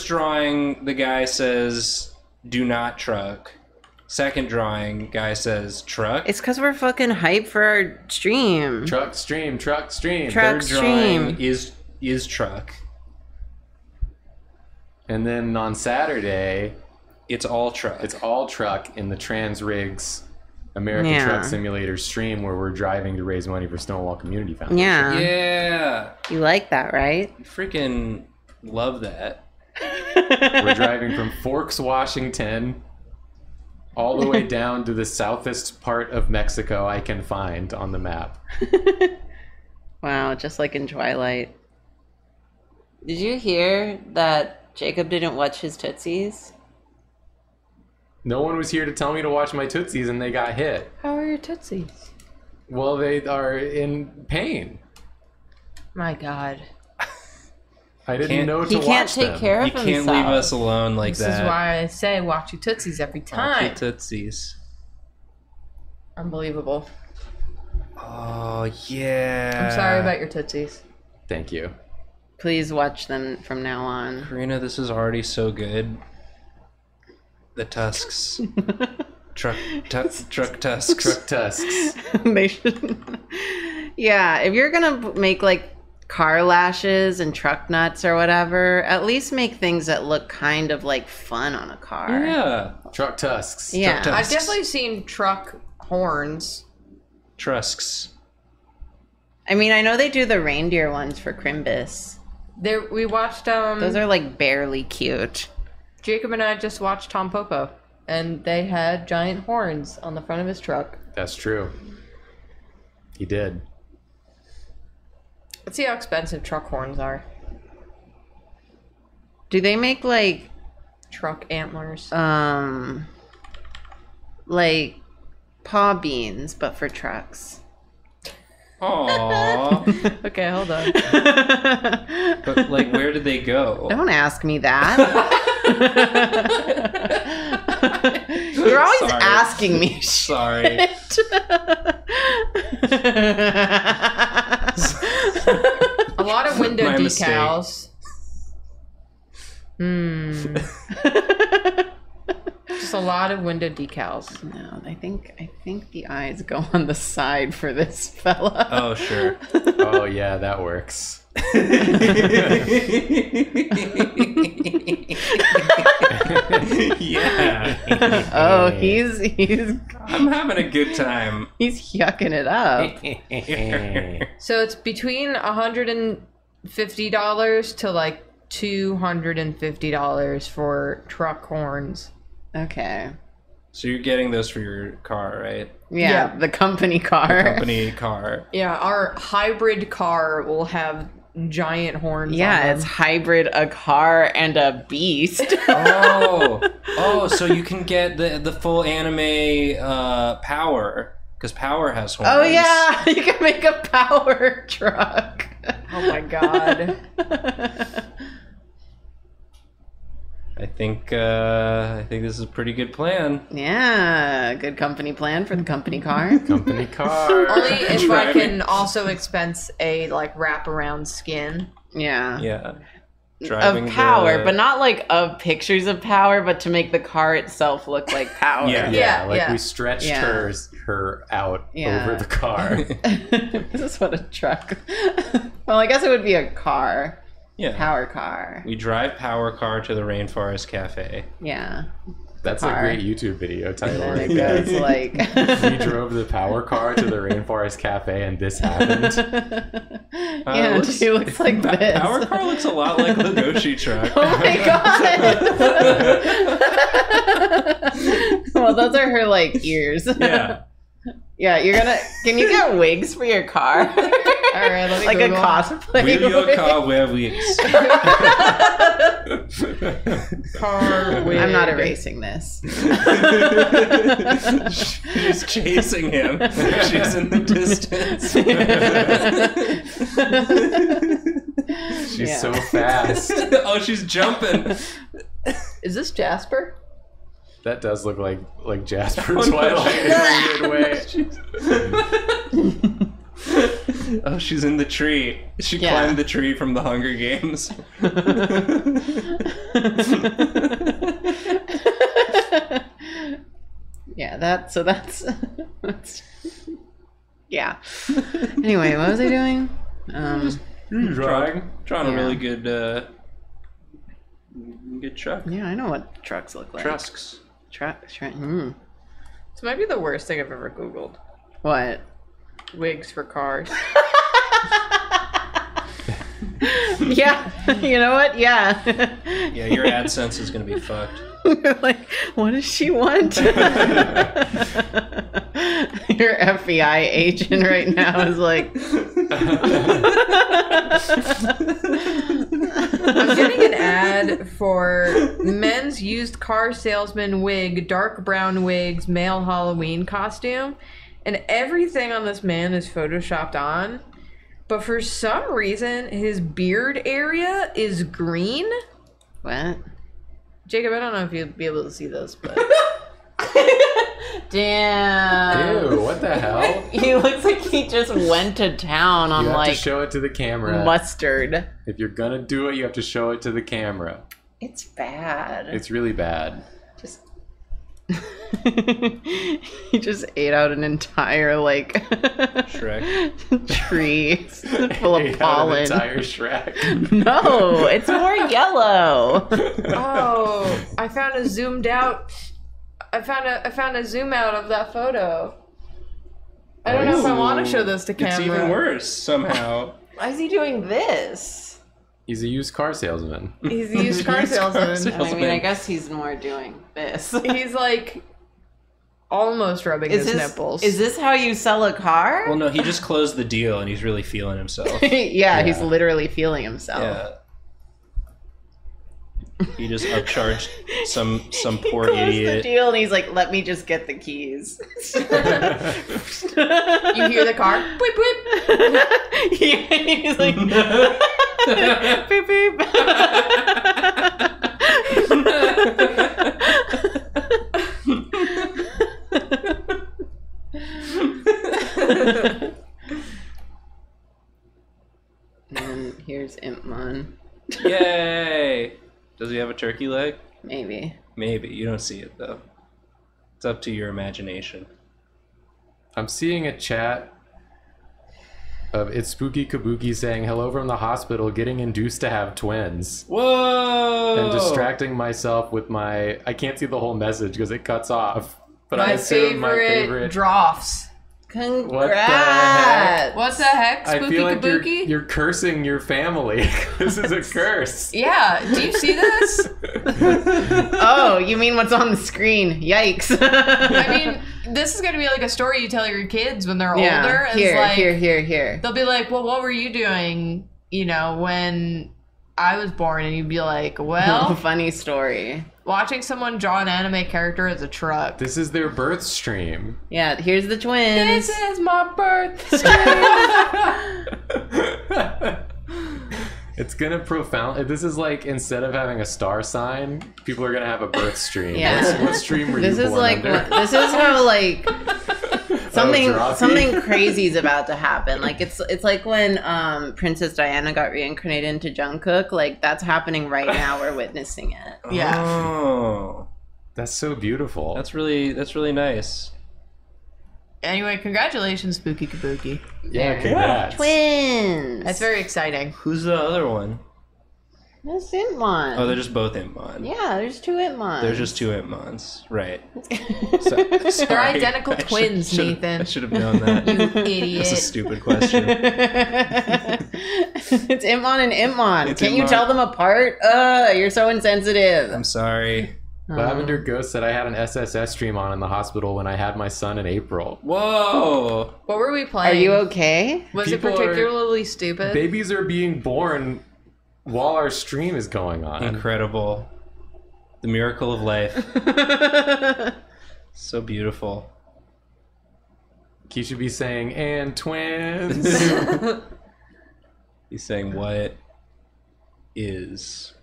drawing, the guy says, do not truck. Second drawing, guy says, truck. It's because we're fucking hyped for our stream. Truck stream, truck stream. Truck stream. Third drawing is truck. And then on Saturday, it's all truck. It's all truck in the Trans Rigs American Truck Simulator stream, where we're driving to raise money for Stonewall Community Foundation. Yeah. Yeah. You like that, right? You freaking love that. We're driving from Forks, Washington, all the way down to the southest part of Mexico I can find on the map. Wow, just like in Twilight. Did you hear that Jacob didn't watch his tootsies? No one was here to tell me to watch my tootsies, and they got hit. How are your tootsies? Well, they are in pain. My God. I didn't know to watch them. He can't take care of himself. You can't leave us alone like that. This is why I say watch your tootsies every time. Watch your tootsies. Unbelievable. Oh, yeah. I'm sorry about your tootsies. Thank you. Please watch them from now on. Karina, this is already so good. The tusks. Truck tusks. Truck tusks. They should... Yeah, if you're going to make, like, car lashes and truck nuts or whatever, at least make things that look kind of like fun on a car. Yeah. Truck tusks. Yeah. Truck tusks. I've definitely seen truck horns. Trusks. I mean, I know they do the reindeer ones for Crimbus. We watched... Those are like barely cute. Jacob and I just watched Tom Popo and they had giant horns on the front of his truck. That's true. He did. Let's see how expensive truck horns are. Do they make, like... truck antlers? Like, paw beans, but for trucks. Aww. Okay, hold on. But, like, where did they go? Don't ask me that. You're always asking me shit. Sorry. A lot of window decals. Hmm. Just a lot of window decals. No, I think the eyes go on the side for this fella. Oh sure. Oh yeah, that works. Yeah. Oh, he's. I'm having a good time. He's yucking it up. So it's between $150 to like $250 for truck horns. Okay. So you're getting those for your car, right? Yeah, yeah. The company car. The company car. Yeah, our hybrid car will have giant horns. Yeah, on them. It's hybrid, a car and a beast. Oh, so you can get the full anime power, because power has horns. Oh yeah, you can make a power truck. Oh my god. I think this is a pretty good plan. Yeah, good company plan for the company car. Company car. Only if driving. I can also expense a like wraparound skin. Yeah. Yeah. Driving of power, but not like of pictures of power, but to make the car itself look like power. Yeah, yeah, yeah. Like yeah. We stretched yeah. her out yeah. over the car. This is what a truck. Well, I guess it would be a car. Yeah. Power car. We drive power car to the Rainforest Cafe. Yeah. That's car. A great YouTube video title. And then it goes like... We drove the power car to the Rainforest Cafe and this happened. Yeah, she looks like this. Power car looks a lot like Legoshi truck. Oh my god! Well, those are her, like, ears. Yeah. Yeah, you're gonna... Can you get wigs for your car? All right, let me like Google. A cosplay. Will your car wear wigs? Car wig. I'm not erasing this. She's chasing him. She's in the distance. She's yeah. so fast. Oh, she's jumping. Is this Jasper? That does look like Jasper Twilight in a weird way. She's... Oh, she's in the tree. She yeah. climbed the tree from the Hunger Games. Yeah, that. So that's yeah. Anyway, what was I doing? Drawing yeah. a really good good truck. Yeah, I know what trucks look like. Trucks. This might be the worst thing I've ever Googled. What? Wigs for cars. Yeah, you know what? Yeah. Yeah, your AdSense is going to be fucked. Like, what does she want? Your FBI agent right now is like... I'm getting an ad for men's used car salesman wig, dark brown wigs, male Halloween costume. And everything on this man is photoshopped on. But for some reason, his beard area is green. What? Jacob, I don't know if you'll be able to see this, but... Damn. Ew, what the hell? He looks like he just went to town on, like... You have to show it to the camera. Mustard. If you're gonna do it, you have to show it to the camera. It's bad. It's really bad. Just... He just ate out an entire, like... Shrek. Tree full of pollen. An entire Shrek. No, it's more yellow. Oh, I found a zoom out of that photo. I don't know if I want to show this to camera. It's even worse somehow. Why is he doing this? He's a used car salesman. He's a used car salesman. And I mean, I guess he's more doing this. He's like almost rubbing his nipples. Is this how you sell a car? Well, no, he just closed the deal and he's really feeling himself. Yeah, he's literally feeling himself. Yeah. He just upcharged some poor idiot. He closed the deal and he's like, let me just get the keys. You hear the car? Boop, boop. Yeah, he's like, boop, boop. And here's Impmon. Yay! Does he have a turkey leg? Maybe. Maybe. You don't see it, though. It's up to your imagination. I'm seeing a chat of It's Spooky Kabuki saying, hello from the hospital, getting induced to have twins. Whoa! And distracting myself with my... I can't see the whole message because it cuts off. But I assume my favorite... Drawfs. Congrats! What the heck, Spooky I feel like Kabuki? You're cursing your family. This is a curse. Yeah, do you see this? Oh, you mean what's on the screen? Yikes. I mean, this is going to be like a story you tell your kids when they're older. It's here. They'll be like, well, what were you doing, you know, when I was born? And you'd be like, well... Funny story. Watching someone draw an anime character as a truck. This is their birth stream. Yeah, here's the twins. This is my birth stream. It's gonna profound. This is like, instead of having a star sign, people are gonna have a birth stream. Yeah. What stream were you born under? This is how like something crazy is about to happen. Like it's like when Princess Diana got reincarnated into Jungkook. Like that's happening right now. We're witnessing it. Yeah. Oh, that's so beautiful. That's really nice. Anyway, congratulations, Spooky Kabuki. Yeah, congrats. Twins. That's very exciting. Who's the other one? That's Impmon. Oh, they're just both Impmon. Yeah, there's two Impmons. There's just two Impmons, right? So, they're identical twins, Nathan. I should have known that. You idiot. That's a stupid question. It's Impmon and Impmon. Can't you tell them apart? You're so insensitive. I'm sorry. Lavender Ghost said I had an SSS stream on in the hospital when I had my son in April. Whoa! What were we playing? Are you okay? Was it particularly stupid? Babies are being born while our stream is going on. Incredible. The miracle of life. So beautiful. He should be saying, and twins. He's saying, what is...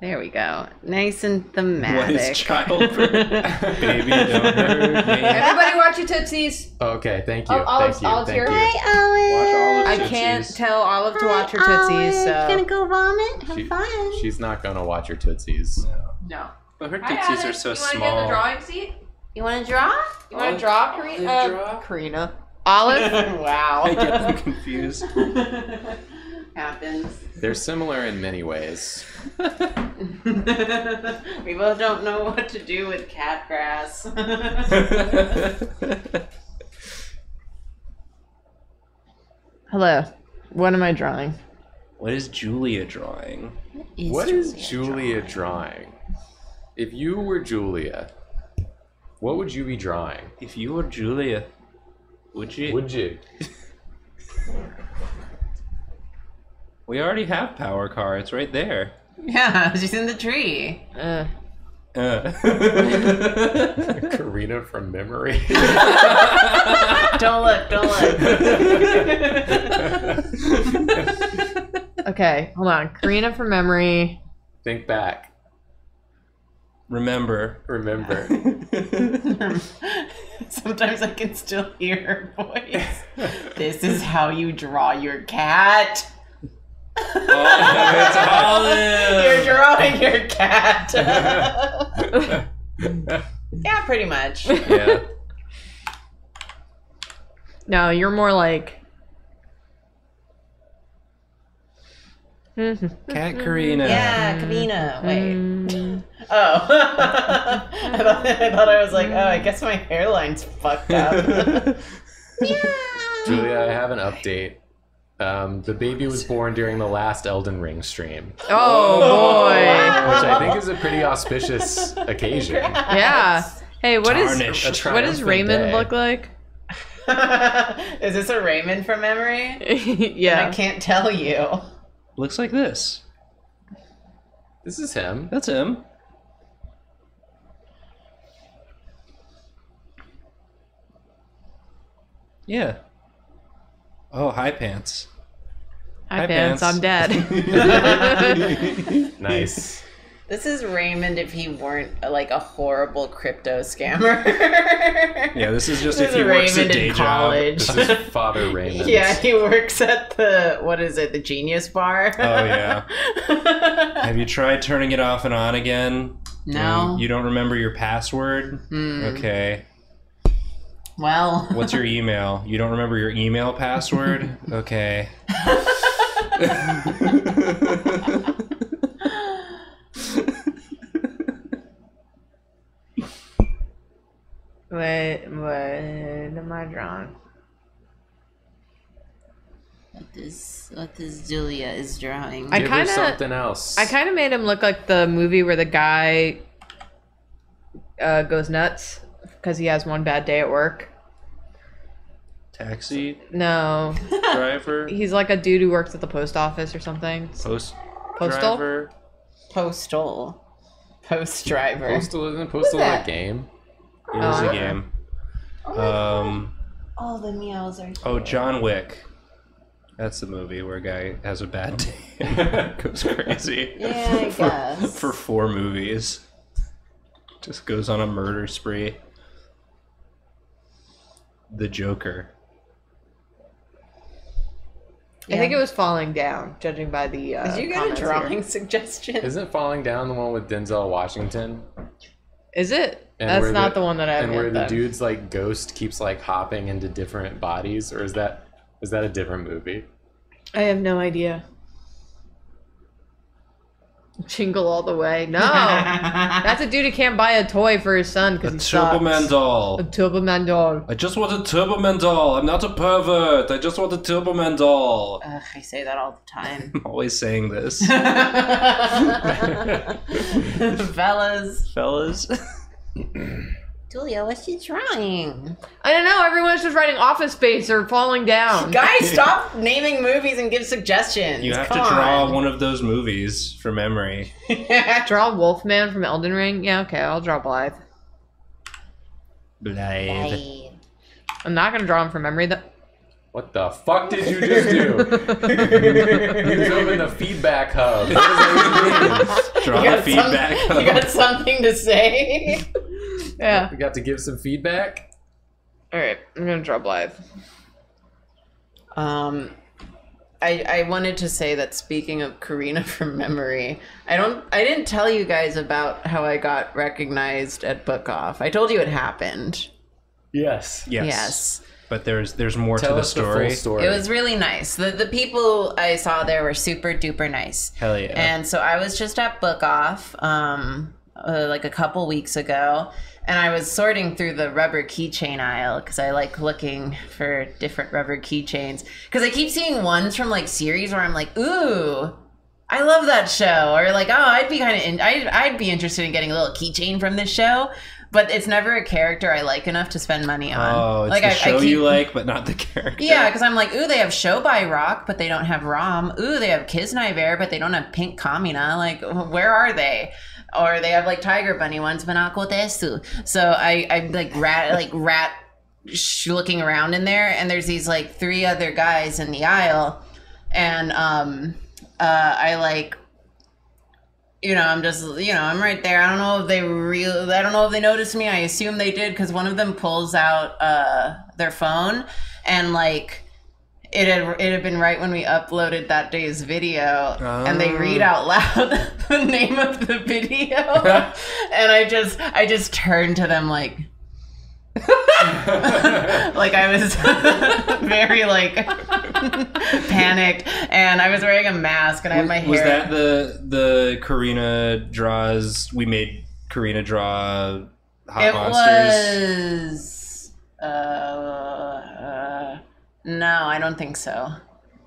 There we go. Nice and thematic. What is childbirth? Baby, don't hurt me. Everybody watch your Tootsies. Okay, thank you. Thank you. Hi, Owen. Watch all of I can't tell Olive to watch her Tootsies. So. She's going to go vomit. Have fun. She's not going to watch her Tootsies. No. But her Tootsies are so small. You want to get the drawing seat? You want to draw? You want to draw, Karina? Karina. Olive? Wow. I get them confused. Happens. They're similar in many ways. We both don't know what to do with cat grass. Hello. What am I drawing? What is Julia drawing? What is Julia drawing? If you were Julia, what would you be drawing? If you were Julia, would you? Would you? We already have power car. It's right there. Yeah, she's in the tree. Karina from memory. Don't look, don't look. Okay, hold on. Karina from memory. Think back. Remember. Sometimes I can still hear her voice. This is how you draw your cat. It's Olive. You're drawing your cat. Yeah, pretty much. Yeah. No, you're more like Cat Karina. Yeah, Karina. Wait. Oh. I thought I was like, oh, I guess my hairline's fucked up. Yeah. Julia, I have an update. The baby was born during the last Elden Ring stream. Oh, boy. Which I think is a pretty auspicious occasion. Yeah. Hey, what does Raymond look like? Is this a Raymond from memory? Yeah. And I can't tell you. Looks like this. This is him. That's him. Yeah. Oh, hi, Pants. Hi, Pants. I'm dead. Nice. This is Raymond if he weren't like a horrible crypto scammer. Yeah, this is just this if he works a day job. This is Father Raymond. Yeah, he works at the, what is it, the Genius Bar? Oh, yeah. Have you tried turning it off and on again? No. You don't remember your password? Mm. Okay. Well, what's your email? You don't remember your email password? Okay. What am I drawing? What this Julia is drawing. Give her something else. I kind of made him look like the movie where the guy goes nuts. Because he has one bad day at work. Taxi? No. Driver? He's like a dude who works at the post office or something. Postal? Driver? Postal. Post driver. Postal isn't Postal a game? It is a game. All the meows are here. Oh, John Wick. That's the movie where a guy has a bad day and goes crazy. Yeah, I guess. For 4 movies. Just goes on a murder spree. The Joker. Yeah. I think it was Falling Down, judging by the did you get a drawing suggestion? Isn't Falling Down the one with Denzel Washington? Is it? And that's not the one that I've. And where the dude's like ghost keeps like hopping into different bodies, or is that a different movie? I have no idea. Jingle All the Way. No, that's a dude who can't buy a toy for his son because he sucks. A Turbo Man doll. A Turbo Man doll. I just want a Turbo Man doll. I'm not a pervert. I just want a Turbo Man doll. Ugh, I say that all the time. I'm always saying this. Fellas. Julia, what's she drawing? I don't know. Everyone's just writing Office Space or Falling Down. Guys, stop naming movies and give suggestions. You have to draw one of those movies from memory. Draw Wolfman from Elden Ring? Yeah, okay. I'll draw Blythe. Blythe. I'm not going to draw him from memory, though. What the fuck did you just do? You just opened the feedback hub. Draw the feedback hub. You got something to say? Yeah. We got to give some feedback. All right, I'm gonna draw Blythe. I wanted to say that speaking of Karina from memory, I didn't tell you guys about how I got recognized at Book Off. I told you it happened. Yes. Yes. Yes. But there's more to the story. It was really nice. The people I saw there were super duper nice. Hell yeah. And so I was just at Book Off like a couple weeks ago, and I was sorting through the rubber keychain aisle because I like looking for different rubber keychains because I keep seeing ones from like series where I'm like, ooh, I love that show, or like, oh, I'd be kind of I'd be interested in getting a little keychain from this show. But it's never a character I like enough to spend money on. Oh, it's like the show I keep... you like, but not the character. Yeah, because I'm like, ooh, they have Shobai Rock, but they don't have Rom. Ooh, they have Kisnai Bear, but they don't have Pink Kamina. Like, where are they? Or they have, like, Tiger Bunny ones, Minako Desu. So I'm, like, rat looking around in there, and there's these, like, 3 other guys in the aisle, and I, like... You know, I'm just, you know, I'm right there. I don't know if they I don't know if they noticed me. I assume they did because one of them pulls out their phone, and like it had been right when we uploaded that day's video, and they read out loud the name of the video, and I just turned to them like, like I was very like panicked, and I was wearing a mask, and I had my hair. Was that the Karina draws? We made Karina draw Hot Monsters. It was no, I don't think so.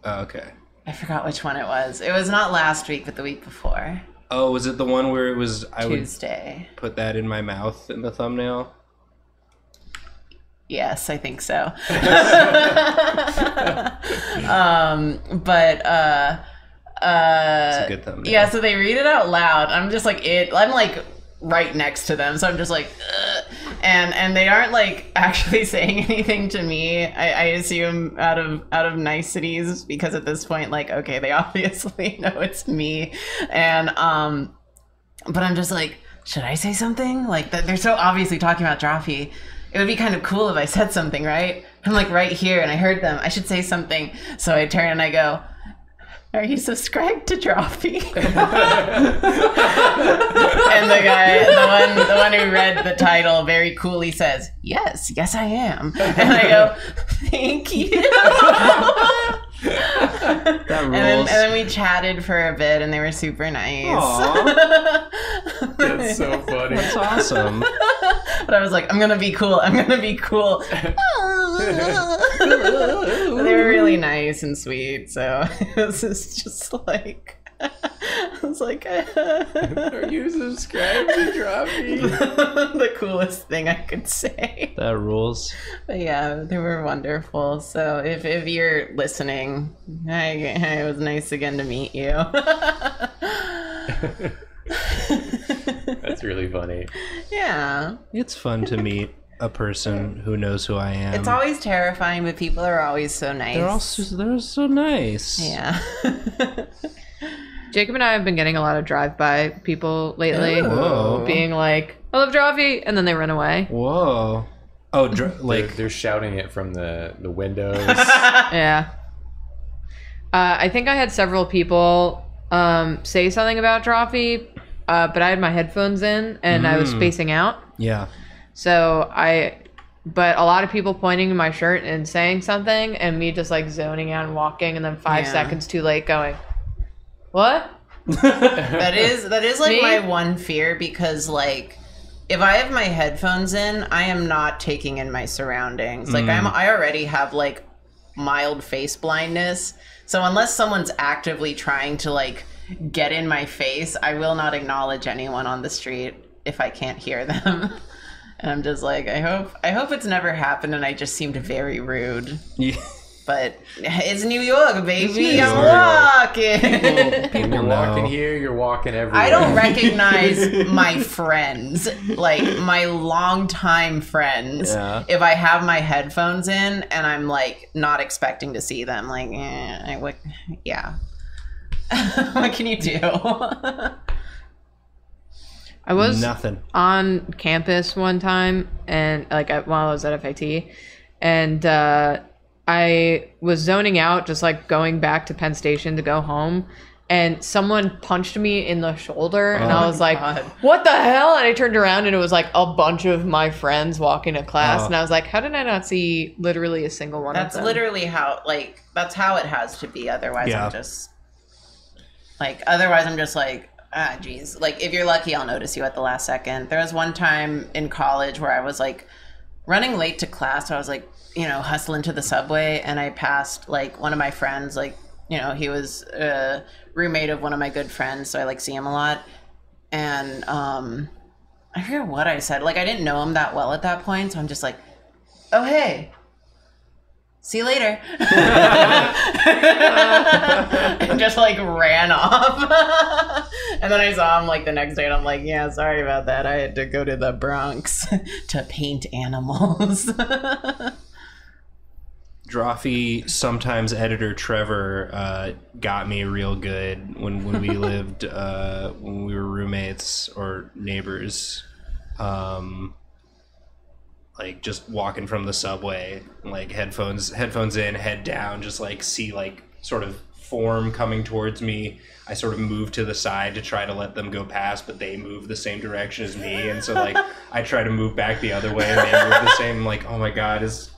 Okay. I forgot which one it was. It was not last week, but the week before. Oh, was it the one where it was Tuesday? Would put that in my mouth in the thumbnail. Yes, I think so. It's a good thumbnail. Yeah, so they read it out loud. I'm just like I'm like right next to them, so I'm just like, ugh. And they aren't like actually saying anything to me. I assume out of niceties, because at this point, like, okay, they obviously know it's me, and but I'm just like, should I say something? Like that? They're so obviously talking about Drawfee. It would be kind of cool if I said something, right? I'm like right here and I heard them. I should say something. So I turn and I go, are you subscribed to Drawfee? And the guy, the one who read the title very coolly says, yes I am. And I go, thank you. That rules. And then we chatted for a bit and they were super nice. Aww. That's so funny. That's awesome. But I was like, I'm gonna be cool. But they were really nice and sweet, so this is just like, I was like, are you subscribed to Drawfee? The coolest thing I could say. That rules. But yeah, they were wonderful. So if you're listening, it was nice again to meet you. That's really funny. Yeah. It's fun to meet a person who knows who I am. It's always terrifying, but people are always so nice. They're so nice. Yeah. Jacob and I have been getting a lot of drive-by people lately. Whoa. Being like, I love Drawfee, and then they run away. Whoa. Oh, like they're shouting it from the windows. Yeah. I think I had several people say something about Drawfee, but I had my headphones in, and I was spacing out. Yeah. So but a lot of people pointing to my shirt and saying something, and me just like zoning out and walking, and then 5 seconds too late going, what? that is like me? My one fear, because like if I have my headphones in, I am not taking in my surroundings. Like I already have like mild face blindness, so unless someone's actively trying to like get in my face, I will not acknowledge anyone on the street if I can't hear them. And I'm just like, I hope it's never happened and I just seemed very rude. Yeah. But it's New York, baby. I'm walking. People walking here, you're walking everywhere. I don't recognize my friends, like my longtime friends, if I have my headphones in and I'm like not expecting to see them. Like, yeah. What can you do? I was on campus one time, and like while I was at FIT, and I was zoning out, just like going back to Penn Station to go home, and someone punched me in the shoulder, and I was like, what the hell? And I turned around and it was like a bunch of my friends walking to class, and I was like, how did I not see literally a single one of them? That's literally how, like, that's how it has to be. Otherwise, I'm just like, ah, geez. Like, if you're lucky, I'll notice you at the last second. There was one time in college where I was like running late to class, so I was like, you know, hustling to the subway, and I passed like one of my friends, like, you know, he was a roommate of one of my good friends, so I like see him a lot, and I forget what I said. Like, I didn't know him that well at that point, so I'm just like, oh, hey, see you later. And just like ran off. And then I saw him like the next day and I'm like, yeah, sorry about that. I had to go to the Bronx to paint animals. Drawfee, sometimes editor Trevor got me real good when we lived, when we were roommates or neighbors. Like just walking from the subway, like headphones in, head down, just like see like sort of form coming towards me. I sort of move to the side to try to let them go past, but they move the same direction as me, and so like I try to move back the other way and they move the same. I'm like, oh my god, is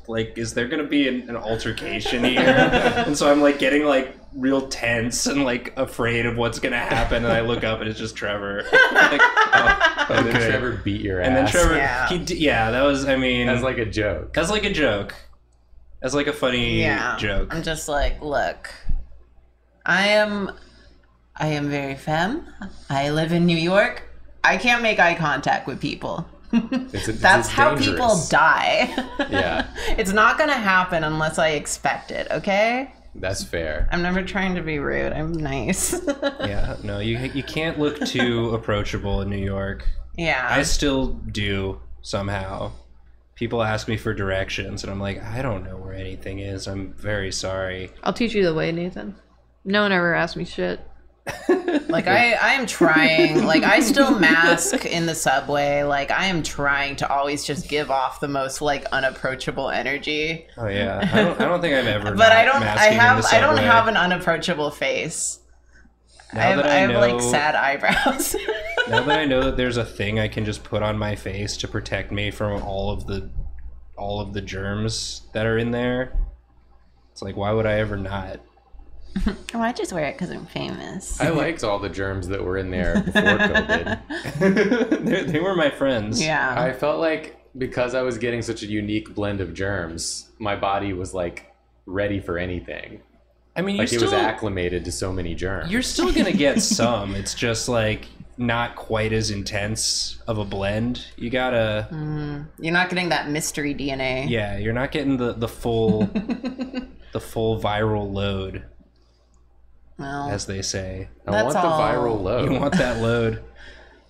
there gonna be an altercation here? And so I'm like getting like real tense and like afraid of what's gonna happen, and I look up and it's just Trevor. Like, oh, and then Trevor beat your ass. And then Trevor, that's like a joke. That's like a funny joke. I'm just like, look, I am very femme. I live in New York. I can't make eye contact with people. That's how people die. Yeah. It's not going to happen unless I expect it, okay? That's fair. I'm never trying to be rude. I'm nice. Yeah. No, you can't look too approachable in New York. Yeah. I still do somehow. People ask me for directions and I'm like, I don't know where anything is. I'm very sorry. I'll teach you the way, Nathan. No one ever asked me shit. Like I am trying, like I still mask in the subway. Like I am trying to always just give off the most like unapproachable energy. Oh yeah. I don't think I've ever but I don't have an unapproachable face. I have like sad eyebrows. Now that I know that there's a thing I can just put on my face to protect me from all of the germs that are in there, it's like, why would I ever not? Oh, I just wear it because I'm famous. I liked all the germs that were in there before COVID. They were my friends. Yeah. I felt like because I was getting such a unique blend of germs, my body was like ready for anything. I mean, like it was acclimated to so many germs. You're still going to get some. It's just like not quite as intense of a blend. You gotta... You're not getting that mystery DNA. Yeah, you're not getting the full viral load. Well, as they say, I want the viral load. You want that load.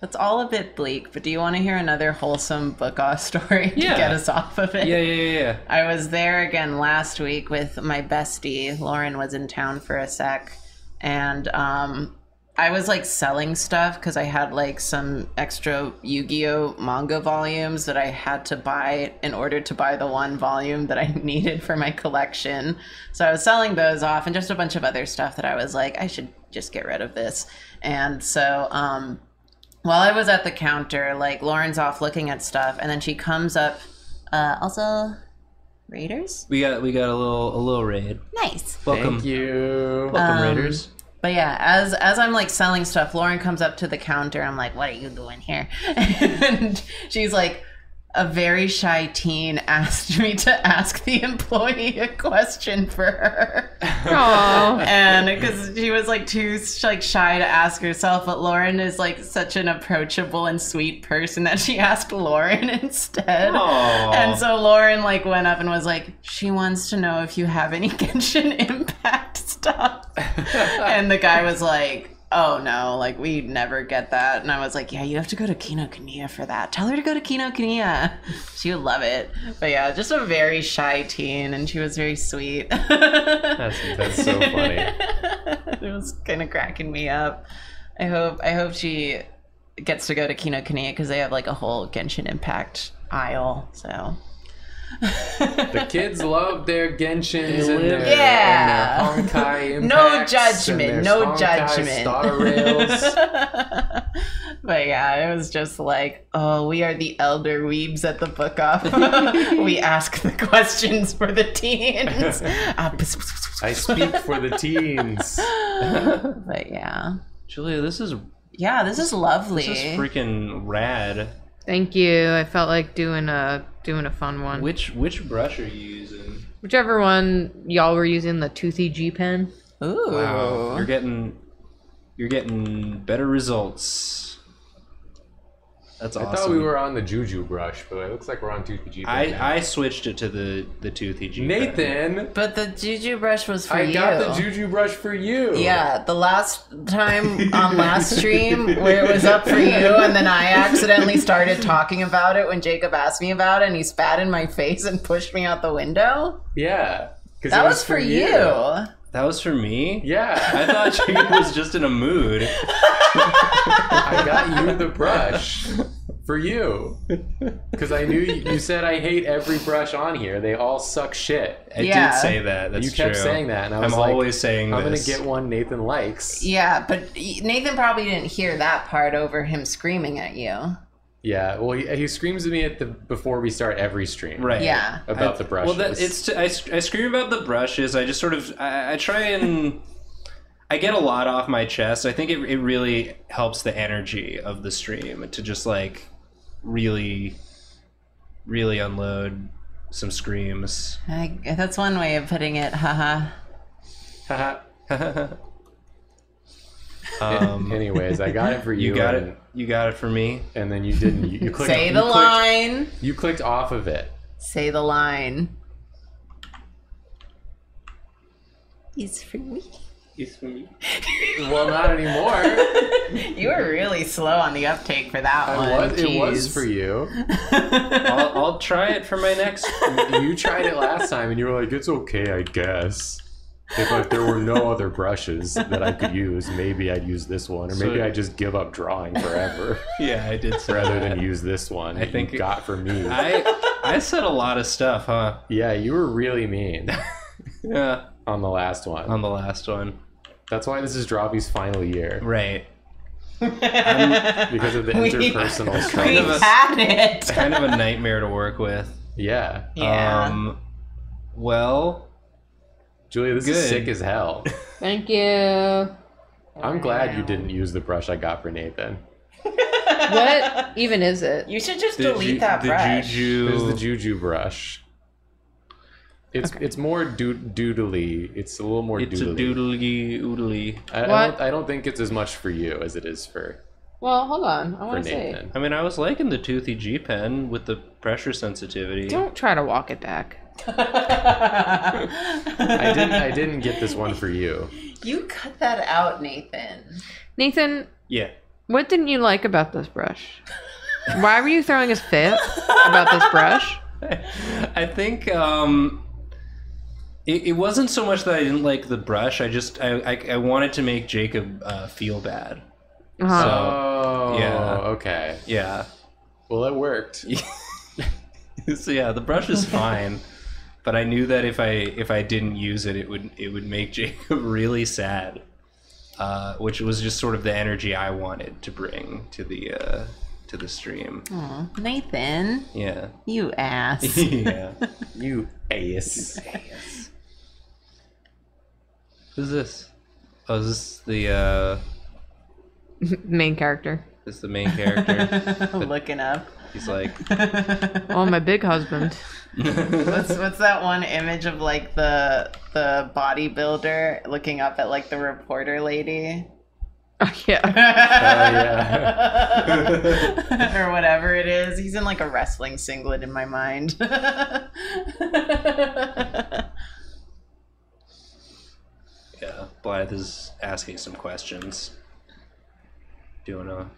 That's all a bit bleak, but do you want to hear another wholesome book off story to get us off of it? Yeah. I was there again last week with my bestie. Lauren was in town for a sec, and I was like selling stuff because I had like some extra Yu-Gi-Oh! Manga volumes that I had to buy in order to buy the one volume that I needed for my collection. So I was selling those off and just a bunch of other stuff that I was like, I should just get rid of this. And so, while I was at the counter, like Lauren's off looking at stuff, and then she comes up. Also, Raiders. We got a little raid. Nice. Welcome. Thank you. Welcome, Raiders. But yeah, as I'm like selling stuff, Lauren comes up to the counter. I'm like, what are you doing here? And she's like, a very shy teen asked me to ask the employee a question for her. Aww. And because she was like too like shy to ask herself, but Lauren is like such an approachable and sweet person that she asked Lauren instead. Aww. And so Lauren like went up and was like, she wants to know if you have any Genshin Impact stuff. And the guy was like, oh no, like we never get that. And I was like, yeah, you have to go to Kinokuniya for that. Tell her to go to Kinokuniya. She would love it. But yeah, just a very shy teen, and she was very sweet. That's so funny. It was kind of cracking me up. I hope she gets to go to Kinokuniya because they have like a whole Genshin Impact aisle, so. The kids love their Genshins and their Honkai Impacts. No judgment. Star Rails. But yeah, it was just like, oh, we are the elder weebs at the book off. We ask the questions for the teens. I speak for the teens. But yeah. Julia, this is lovely. This is freaking rad. Thank you. I felt like doing a fun one. Which brush are you using? Whichever one y'all were using, the Toothy G pen. Ooh. Wow. You're getting better results. That's awesome. I thought we were on the Juju brush, but it looks like we're on Toothy G pen. I switched it to the Toothy G pen. Nathan! But the Juju brush was for you. I got the Juju brush for you. Yeah, the last time on last stream where it was up for you, and then I accidentally started talking about it when Jacob asked me about it, and he spat in my face and pushed me out the window. Yeah. That was for you. That was for me? Yeah. I thought Jacob was just in a mood. I got you the brush for you because I knew you said I hate every brush on here. They all suck shit. I did say that. That's true. You kept saying that, and I was like, I'm always saying this. I'm gonna get one Nathan likes. Yeah, but Nathan probably didn't hear that part over him screaming at you. Yeah, well, he screams at me before we start every stream. Right. Yeah. About the brushes. Well, I scream about the brushes. I just sort of I try and. I get a lot off my chest. I think it really helps the energy of the stream to just like really, really unload some screams. That's one way of putting it. Haha. Haha. Anyways, I got it for you. You got it. You got it for me. And then you didn't. You clicked. Say the line. You clicked off of it. Say the line. It's for me. It's for me. Well, not anymore. You were really slow on the uptake for that one. It was for you. I'll try it for my next. You tried it last time, and you were like, "It's okay, I guess." If like there were no other brushes that I could use, maybe I'd use this one, or maybe I just give up drawing forever. Yeah, I did. Rather than use this one, I think you got for me. I said a lot of stuff, huh? Yeah, you were really mean. Yeah. On the last one. On the last one. That's why this is Drawfee's final year. Right. Because of the interpersonal struggle. It's kind of a nightmare to work with. Yeah. Yeah. Well, Julia, this is sick as hell. Thank you. I'm glad you didn't use the brush I got for Nathan. What even is it? You should just delete that brush. There's the juju brush. It's okay. It's more doodly. It's a little more doodly. It's a doodly oodly. I don't think it's as much for you as it is for. Well, hold on. I want to say. I mean, I was liking the toothy G pen with the pressure sensitivity. Don't try to walk it back. I didn't get this one for you. You cut that out, Nathan. Nathan. Yeah. What didn't you like about this brush? Why were you throwing a fit about this brush? I think. It wasn't so much that I didn't like the brush. I wanted to make Jacob feel bad. Uh-huh. So, yeah. Okay. Yeah. Well, it worked. So yeah, the brush is fine, but I knew that if I didn't use it, it would make Jacob really sad, which was just sort of the energy I wanted to bring to the stream. Aw, Nathan. Yeah. You ass. Yeah. You ass. Ass. Who's this? Oh, is this the main character? This is the main character. Looking up. He's like, oh, my big husband. What's that one image of like the bodybuilder looking up at like the reporter lady? Oh, yeah. Oh, yeah. Or whatever it is. He's in like a wrestling singlet in my mind. Yeah, Blythe is asking some questions. Doing a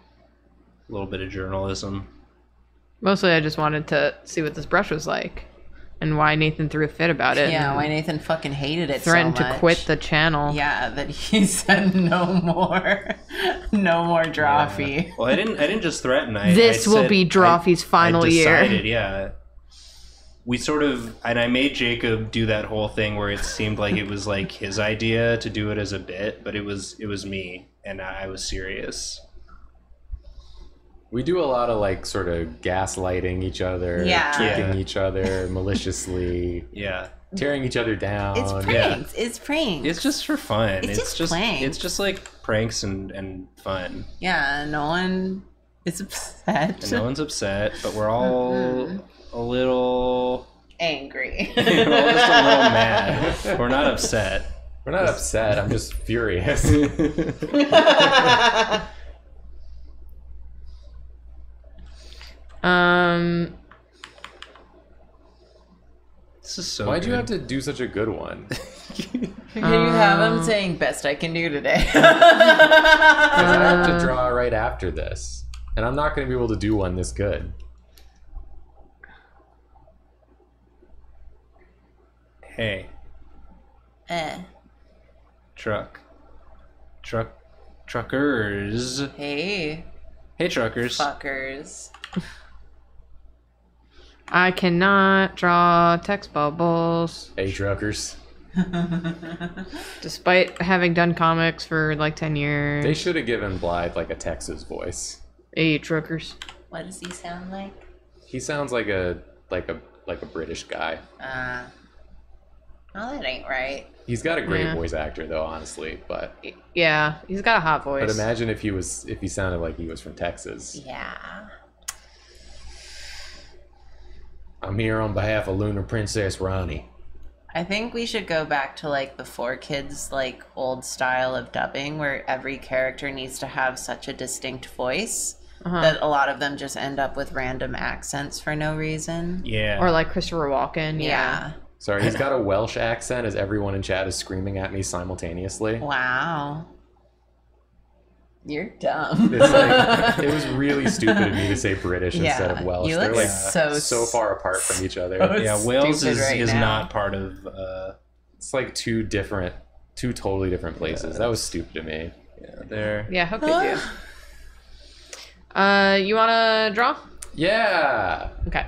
little bit of journalism. Mostly I just wanted to see what this brush was like and why Nathan threw a fit about it. Yeah, why Nathan fucking hated it so much. Threatened to quit the channel. Yeah, that he said no more. No more Drawfee. Yeah. Well, I didn't just threaten. I will be Drawfee's final year. I decided, yeah. We sort of, and I made Jacob do that whole thing where it seemed like it was like his idea to do it as a bit, but it was me and I was serious. We do a lot of like sort of gaslighting each other, tricking each other maliciously, tearing each other down. It's pranks. Yeah. It's pranks. It's just for fun. It's just pranks. It's just like pranks and fun. Yeah, no one is upset. And no one's upset, but we're all a little angry. We're all just a little mad. We're not upset. We're not upset. I'm just furious. This is so. Why'd you have to do such a good one? Can you have him saying best I can do today? I have to draw right after this, and I'm not going to be able to do one this good. Hey. Truckers. Hey. Hey, truckers. Fuckers. I cannot draw text bubbles. Hey, truckers. Despite having done comics for like 10 years. They should have given Blythe like a Texas voice. Hey, truckers. What does he sound like? He sounds like a British guy. Well, that ain't right. He's got a great voice actor though, honestly, but yeah, he's got a hot voice. But imagine if he sounded like he was from Texas. Yeah. I'm here on behalf of Lunar Princess Ronnie. I think we should go back to like the 4Kids like old style of dubbing where every character needs to have such a distinct voice that a lot of them just end up with random accents for no reason. Yeah. Or like Christopher Walken. Yeah. Sorry, he's got a Welsh accent as everyone in chat is screaming at me simultaneously. Wow. You're dumb. It's like, it was really stupid of me to say British instead of Welsh. They're like so far apart from each other. So yeah, Wales is not part of. It's like two totally different places. Yeah. That was stupid to me. Yeah, they're. Yeah, how could you? You want to draw? Yeah. Okay.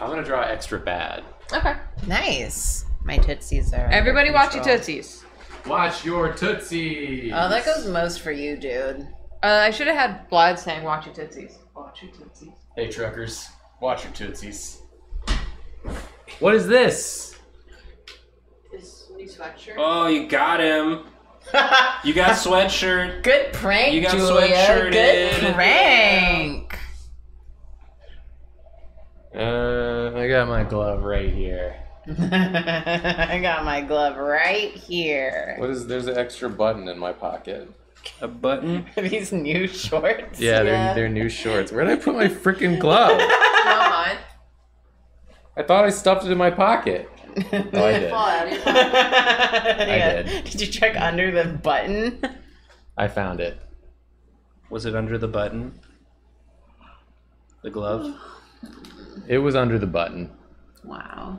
I'm gonna draw extra bad. Okay. Nice. My tootsies are. Everybody, watch your tootsies. Watch your tootsies. Oh, that goes most for you, dude. I should have had Blythe saying, watch your tootsies. Watch your tootsies. Hey, truckers. Watch your tootsies. What is this? This new sweatshirt. Oh, you got him. You got sweatshirt. Good prank, you got Julia. Good prank. I got my glove right here. I got my glove right here. What is? There's an extra button in my pocket. A button? These new shorts. Yeah, they're new shorts. Where did I put my freaking glove? Not mine. I thought I stuffed it in my pocket. Oh, I did. I did. Did you check under the button? I found it. Was it under the button? The glove? It was under the button. Wow.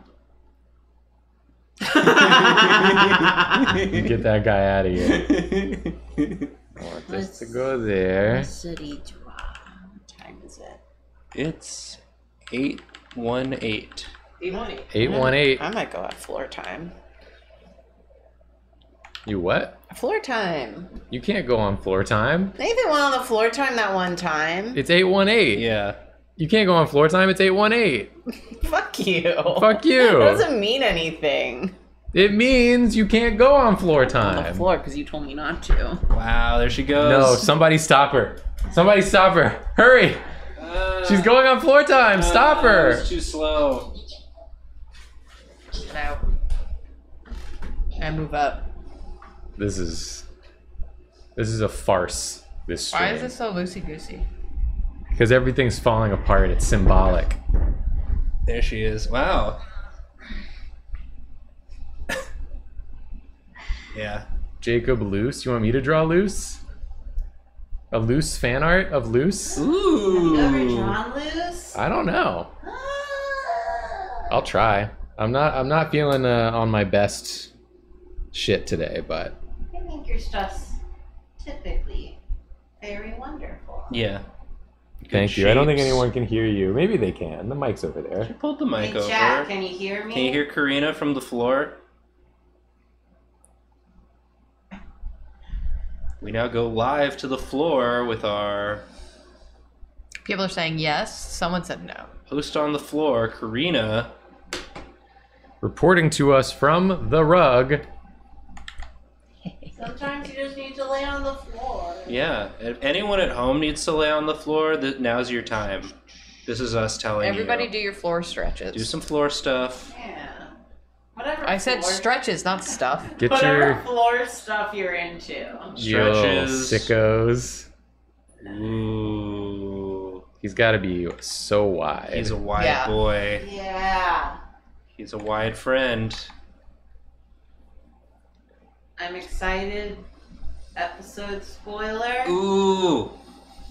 Get that guy out of here. I want this to go there. City draw. What time is it? It's 8:18. 8:18. 8:18. I might go at floor time. You what? Floor time. You can't go on floor time. Nathan went on the floor time that one time. It's 8:18. Yeah. You can't go on floor time, it's 8:18. Fuck you. Fuck you. That doesn't mean anything. It means you can't go on floor time. On the floor, because you told me not to. Wow, there she goes. No, somebody stop her. Somebody stop her. Hurry. She's going on floor time. Stop her. It's too slow. Get out. And move up. This is a farce, this stream. Why is this so loosey-goosey? Because everything's falling apart. It's symbolic. There she is. Wow. Yeah. Jacob Luce. You want me to draw Luce? A Luce fan art of Luce? Ooh. Have you ever drawn Luce? I don't know. I'll try. I'm not feeling on my best shit today, but. I think your stuff's typically very wonderful. Yeah. Good Thank shapes. You. I don't think anyone can hear you. Maybe they can. The mic's over there. She pulled the mic over. Jack, can you hear me? Can you hear Karina from the floor? We now go live to the floor with our... People are saying yes. Someone said no. Host on the floor, Karina. Reporting to us from the rug. Sometimes you just need to lay on the floor. Yeah. If anyone at home needs to lay on the floor, now's your time. This is us telling everybody do your floor stretches. Do some floor stuff. Yeah. Whatever. I said stretches, not stuff. Get whatever your floor stuff you're into. Stretches. Yo, sickos. Ooh. He's got to be so wide. He's a wide boy. Yeah. He's a wide friend. I'm excited. Episode spoiler. Ooh.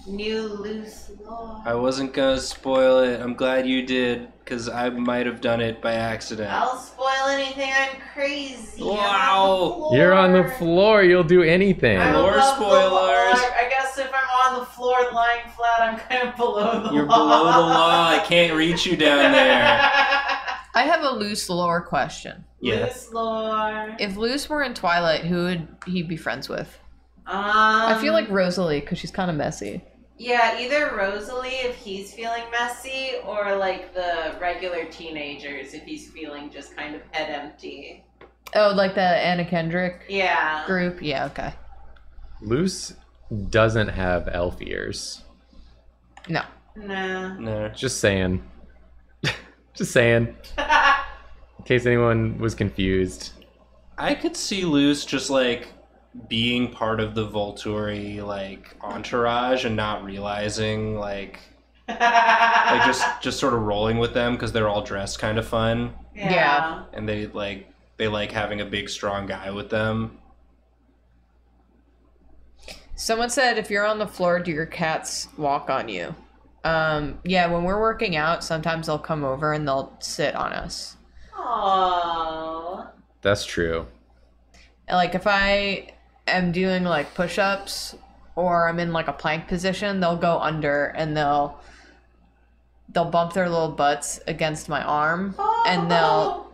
New Luce lore. I wasn't gonna spoil it. I'm glad you did, because I might have done it by accident. I'll spoil anything. I'm crazy. Wow. You're on the floor. You'll do anything. More spoilers. I guess if I'm on the floor lying flat, I'm kind of below the law. You're below the law. I can't reach you down there. I have a Luce lore question. Yes. Luce lore. If Luce were in Twilight, who would he be friends with? I feel like Rosalie, because she's kind of messy. Yeah, either Rosalie if he's feeling messy, or like the regular teenagers if he's feeling just kind of head empty. Oh, like the Anna Kendrick group? Yeah, okay. Luce doesn't have elf ears. No. No. Just saying. Just saying. in case anyone was confused. I could see Luce just like being part of the Volturi like entourage and not realizing like just sort of rolling with them because they're all dressed kind of fun. Yeah. And they like having a big strong guy with them. Someone said, if you're on the floor, do your cats walk on you? Yeah, when we're working out, sometimes they'll come over and they'll sit on us. Aww. That's true. Like, if I am doing, like, push-ups or I'm in, like, a plank position, they'll go under and they'll bump their little butts against my arm. Aww. And they'll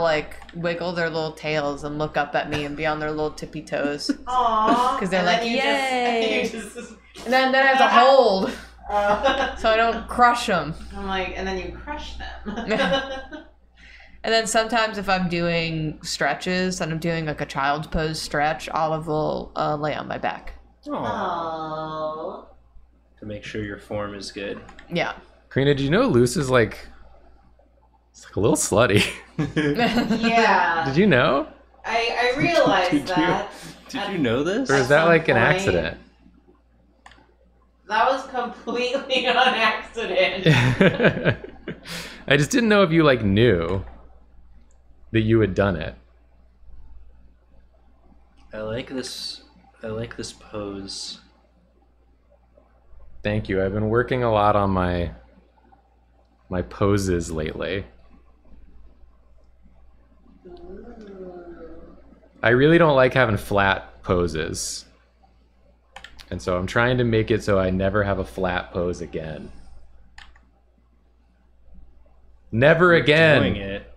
like wiggle their little tails and look up at me and be on their little tippy toes. Aww. Because they're and like, yay! And then I have to hold. So I don't crush them. I'm like, and then you crush them. And then sometimes if I'm doing stretches and I'm doing like a child's pose stretch, Olive will lay on my back. Aww. To make sure your form is good. Yeah. Karina, do you know Luce is like... It's like a little slutty. Yeah. Did you know? I realized that. Did you know this? Or is that like an accident? That was completely on accident. I just didn't know if you like knew that you had done it. I like this pose. Thank you. I've been working a lot on my poses lately. I really don't like having flat poses. And so I'm trying to make it so I never have a flat pose again. Never again. Doing it.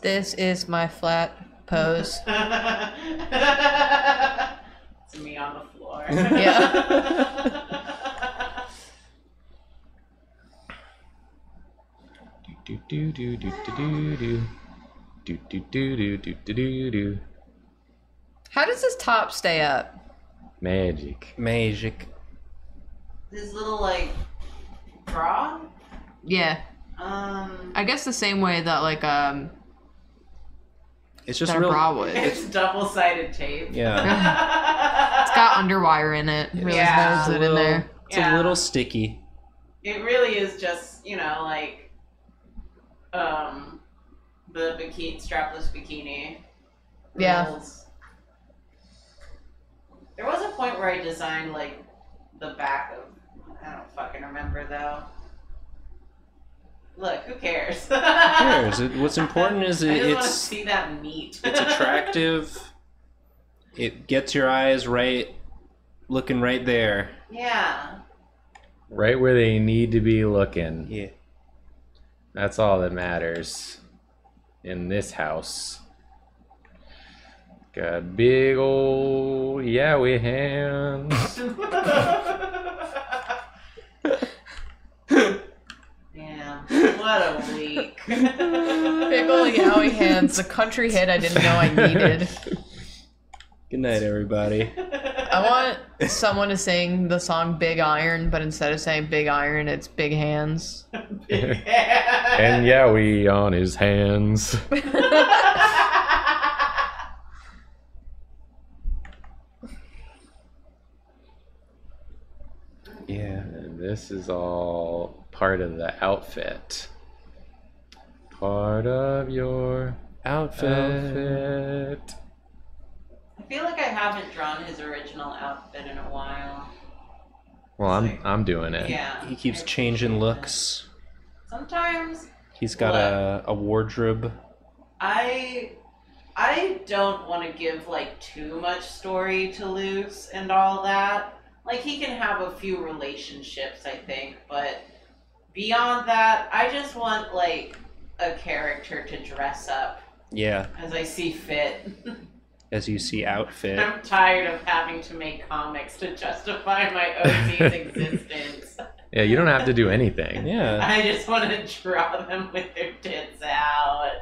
This is my flat pose. It's me on the floor. Yeah. Do do do do do do do do do do do do do do. How does this top stay up? Magic. This little, like, bra? Yeah. I guess the same way that, like, it's just real, bra would. It's double-sided tape. Yeah. It's got underwire in it. Yeah. It's, in there. It's a little sticky. It really is just, you know, like, the bikini, strapless bikini. Yeah. Rules. There was a point where I designed, like, the back of... I don't fucking remember, though. Look, who cares? Who cares? What's important is it's... I just want to see that meat. It's attractive. It gets your eyes right... Looking right there. Yeah. Right where they need to be looking. Yeah. That's all that matters. In this house. Got big old yowie hands. Damn, what a week. Big old yowie hands, a country hit I didn't know I needed. Good night, everybody. I want someone to sing the song Big Iron, but instead of saying Big Iron, it's Big Hands. Big hands. And yowie on his hands. Yeah, and this is all part of the outfit. Part of your outfit. I feel like I haven't drawn his original outfit in a while. Well, I'm doing it. Yeah. He keeps changing looks. Sometimes. He's got a wardrobe. I don't want to give like too much story to Luce and all that. Like, he can have a few relationships, I think, but beyond that, I just want, like, a character to dress up. Yeah. As I see fit. As you see outfit. I'm tired of having to make comics to justify my OC's existence. Yeah, you don't have to do anything. Yeah. I just want to draw them with their tits out.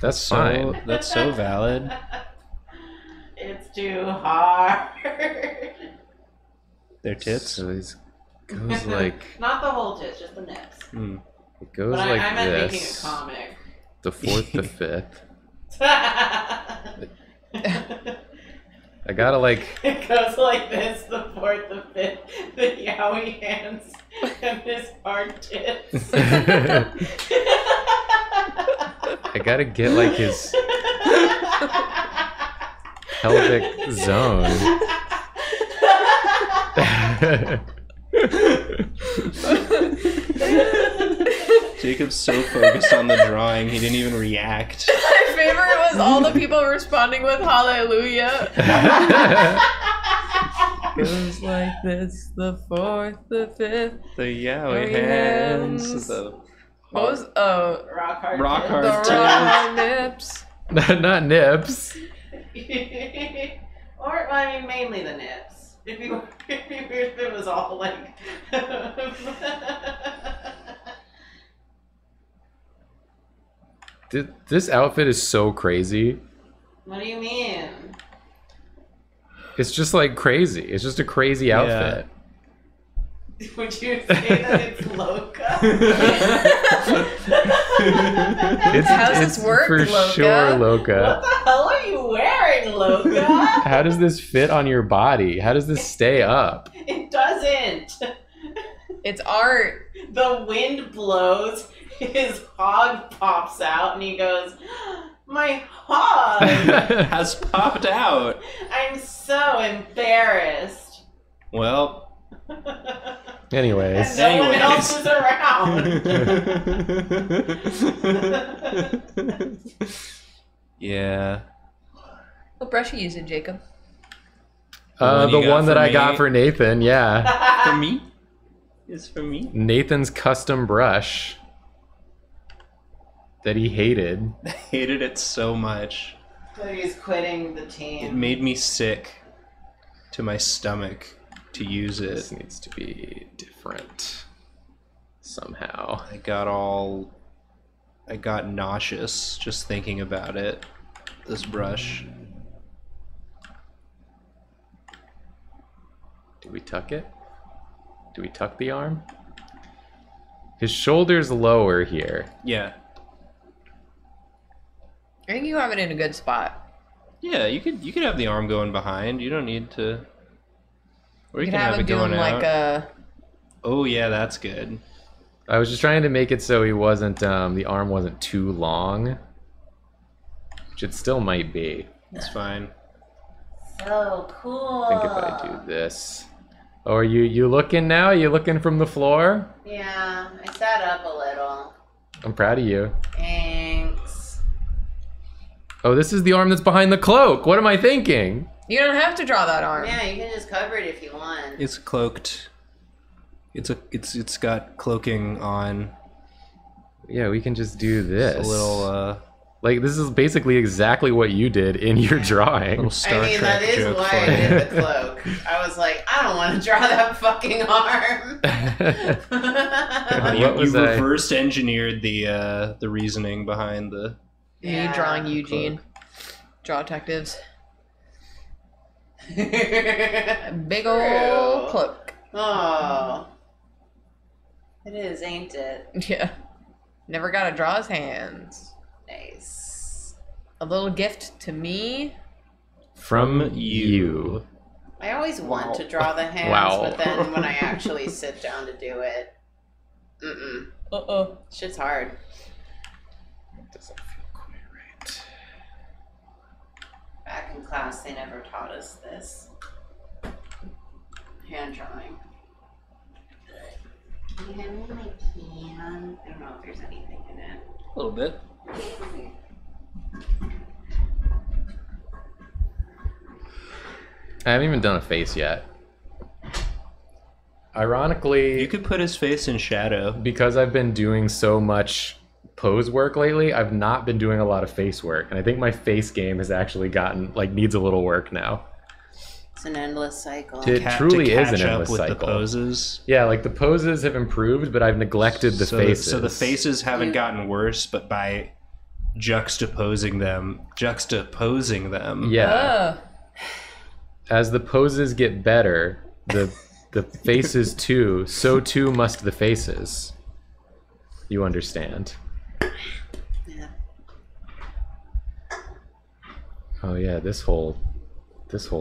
That's fine. That's so valid. It's too hard. Their tits? So it goes like... Not the whole tits, just the nips. Mm. It goes like this. But I meant making a comic. The 4th, the 5th. I gotta like... It goes like this, the 4th, the 5th, the Yowie hands, and his hard tits. I gotta get like his... pelvic zone. Jacob's so focused on the drawing, he didn't even react. My favorite was all the people responding with hallelujah. Goes like this, the 4th, the 5th, the Yowie hands, the what was, rock hard tips. The rock nips. Not nips. Or, well, I mean, mainly the nips. If it was all like... Dude, this outfit is so crazy. What do you mean? It's just like crazy. It's just a crazy outfit. Would you say that it's loca? How does this work, for loca? Sure, loca. What the hell are you wearing, loca? How does this fit on your body? How does this stay up? It doesn't. It's art. The wind blows, his hog pops out, and he goes, my hog has popped out. I'm so embarrassed. Well... Anyways. And no one else is around. Yeah. What brush are you using, Jacob? The one I got for Nathan, yeah. For me? It's for me. Nathan's custom brush that he hated. I hated it so much. So he's quitting the team. It made me sick to my stomach. To use it. This needs to be different somehow. I got nauseous just thinking about it. This brush. Do we tuck it? Do we tuck the arm? His shoulder's lower here. Yeah. I think you have it in a good spot. Yeah, you could have the arm going behind. You don't need to. Or you can have it going out. Like a... Oh yeah, that's good. I was just trying to make it so he wasn't, the arm wasn't too long. Which it still might be. It's fine. So cool. I think if I do this. Oh, are you looking now? Are you looking from the floor? Yeah, I sat up a little. I'm proud of you. Thanks. Oh, this is the arm that's behind the cloak. What am I thinking? You don't have to draw that arm. Yeah, you can just cover it if you want. It's cloaked. It's got cloaking on. Yeah, we can just do this. It's a little like this is basically exactly what you did in your drawing. I mean, Star Trek that is why I did the cloak. I was like, I don't want to draw that fucking arm. you reverse engineered the reasoning behind the. You drawing Eugene, cloak. Draw detectives. Big old cloak. Oh, it is, ain't it? Yeah. Never gotta draw his hands. Nice. A little gift to me. From you. I always want to draw the hands, but then when I actually sit down to do it, shit's hard. It doesn't feel quite right. Back in class, they never taught us this. Hand drawing. Can you hand me my can? I don't know if there's anything in it. A little bit. I haven't even done a face yet. Ironically... You could put his face in shadow. Because I've been doing so much... pose work lately, I've not been doing a lot of face work, and I think my face game has actually gotten like needs a little work now. It's an endless cycle. It truly is an endless cycle. The poses. Yeah, like the poses have improved, but I've neglected the faces. So the faces haven't gotten worse, but by juxtaposing them. Yeah. As the poses get better, the faces too. So too must the faces. You understand. Yeah. Oh yeah, this whole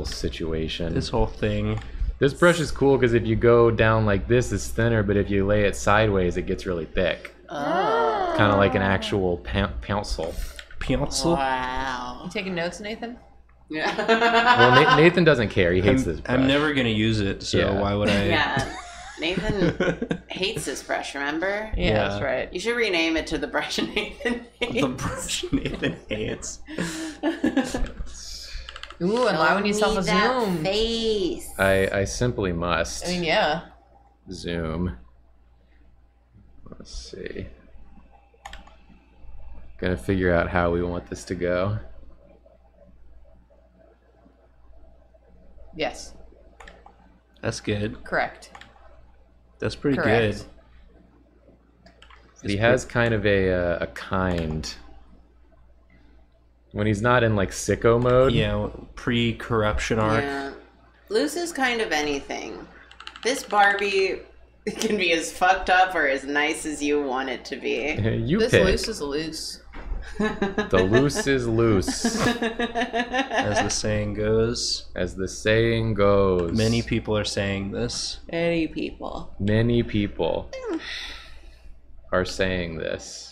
situation. This whole thing. This brush is cool because if you go down like this, it's thinner, but if you lay it sideways, it gets really thick. Oh. Kind of like an actual pencil. Pencil? Wow. You taking notes, Nathan? Yeah. Well, Nathan doesn't care. He hates this brush. I'm never going to use it, so yeah. Why would I? Yeah. Nathan hates this brush, remember? Yeah, yeah, that's right. You should rename it to the brush Nathan hates. The brush Nathan hates. Ooh, allowing yourself a zoom. Face. I simply must. I mean, yeah. Zoom. Let's see. Gonna figure out how we want this to go. Yes. That's good. Correct. That's pretty good. He has kind of a kind. When he's not in like sicko mode. Yeah, pre-corruption arc. Yeah. Luce is kind of anything. This Barbie can be as fucked up or as nice as you want it to be. This pick. Luce is loose. The Luce is loose. As the saying goes. As the saying goes. Many people are saying this. Many people. Many people are saying this.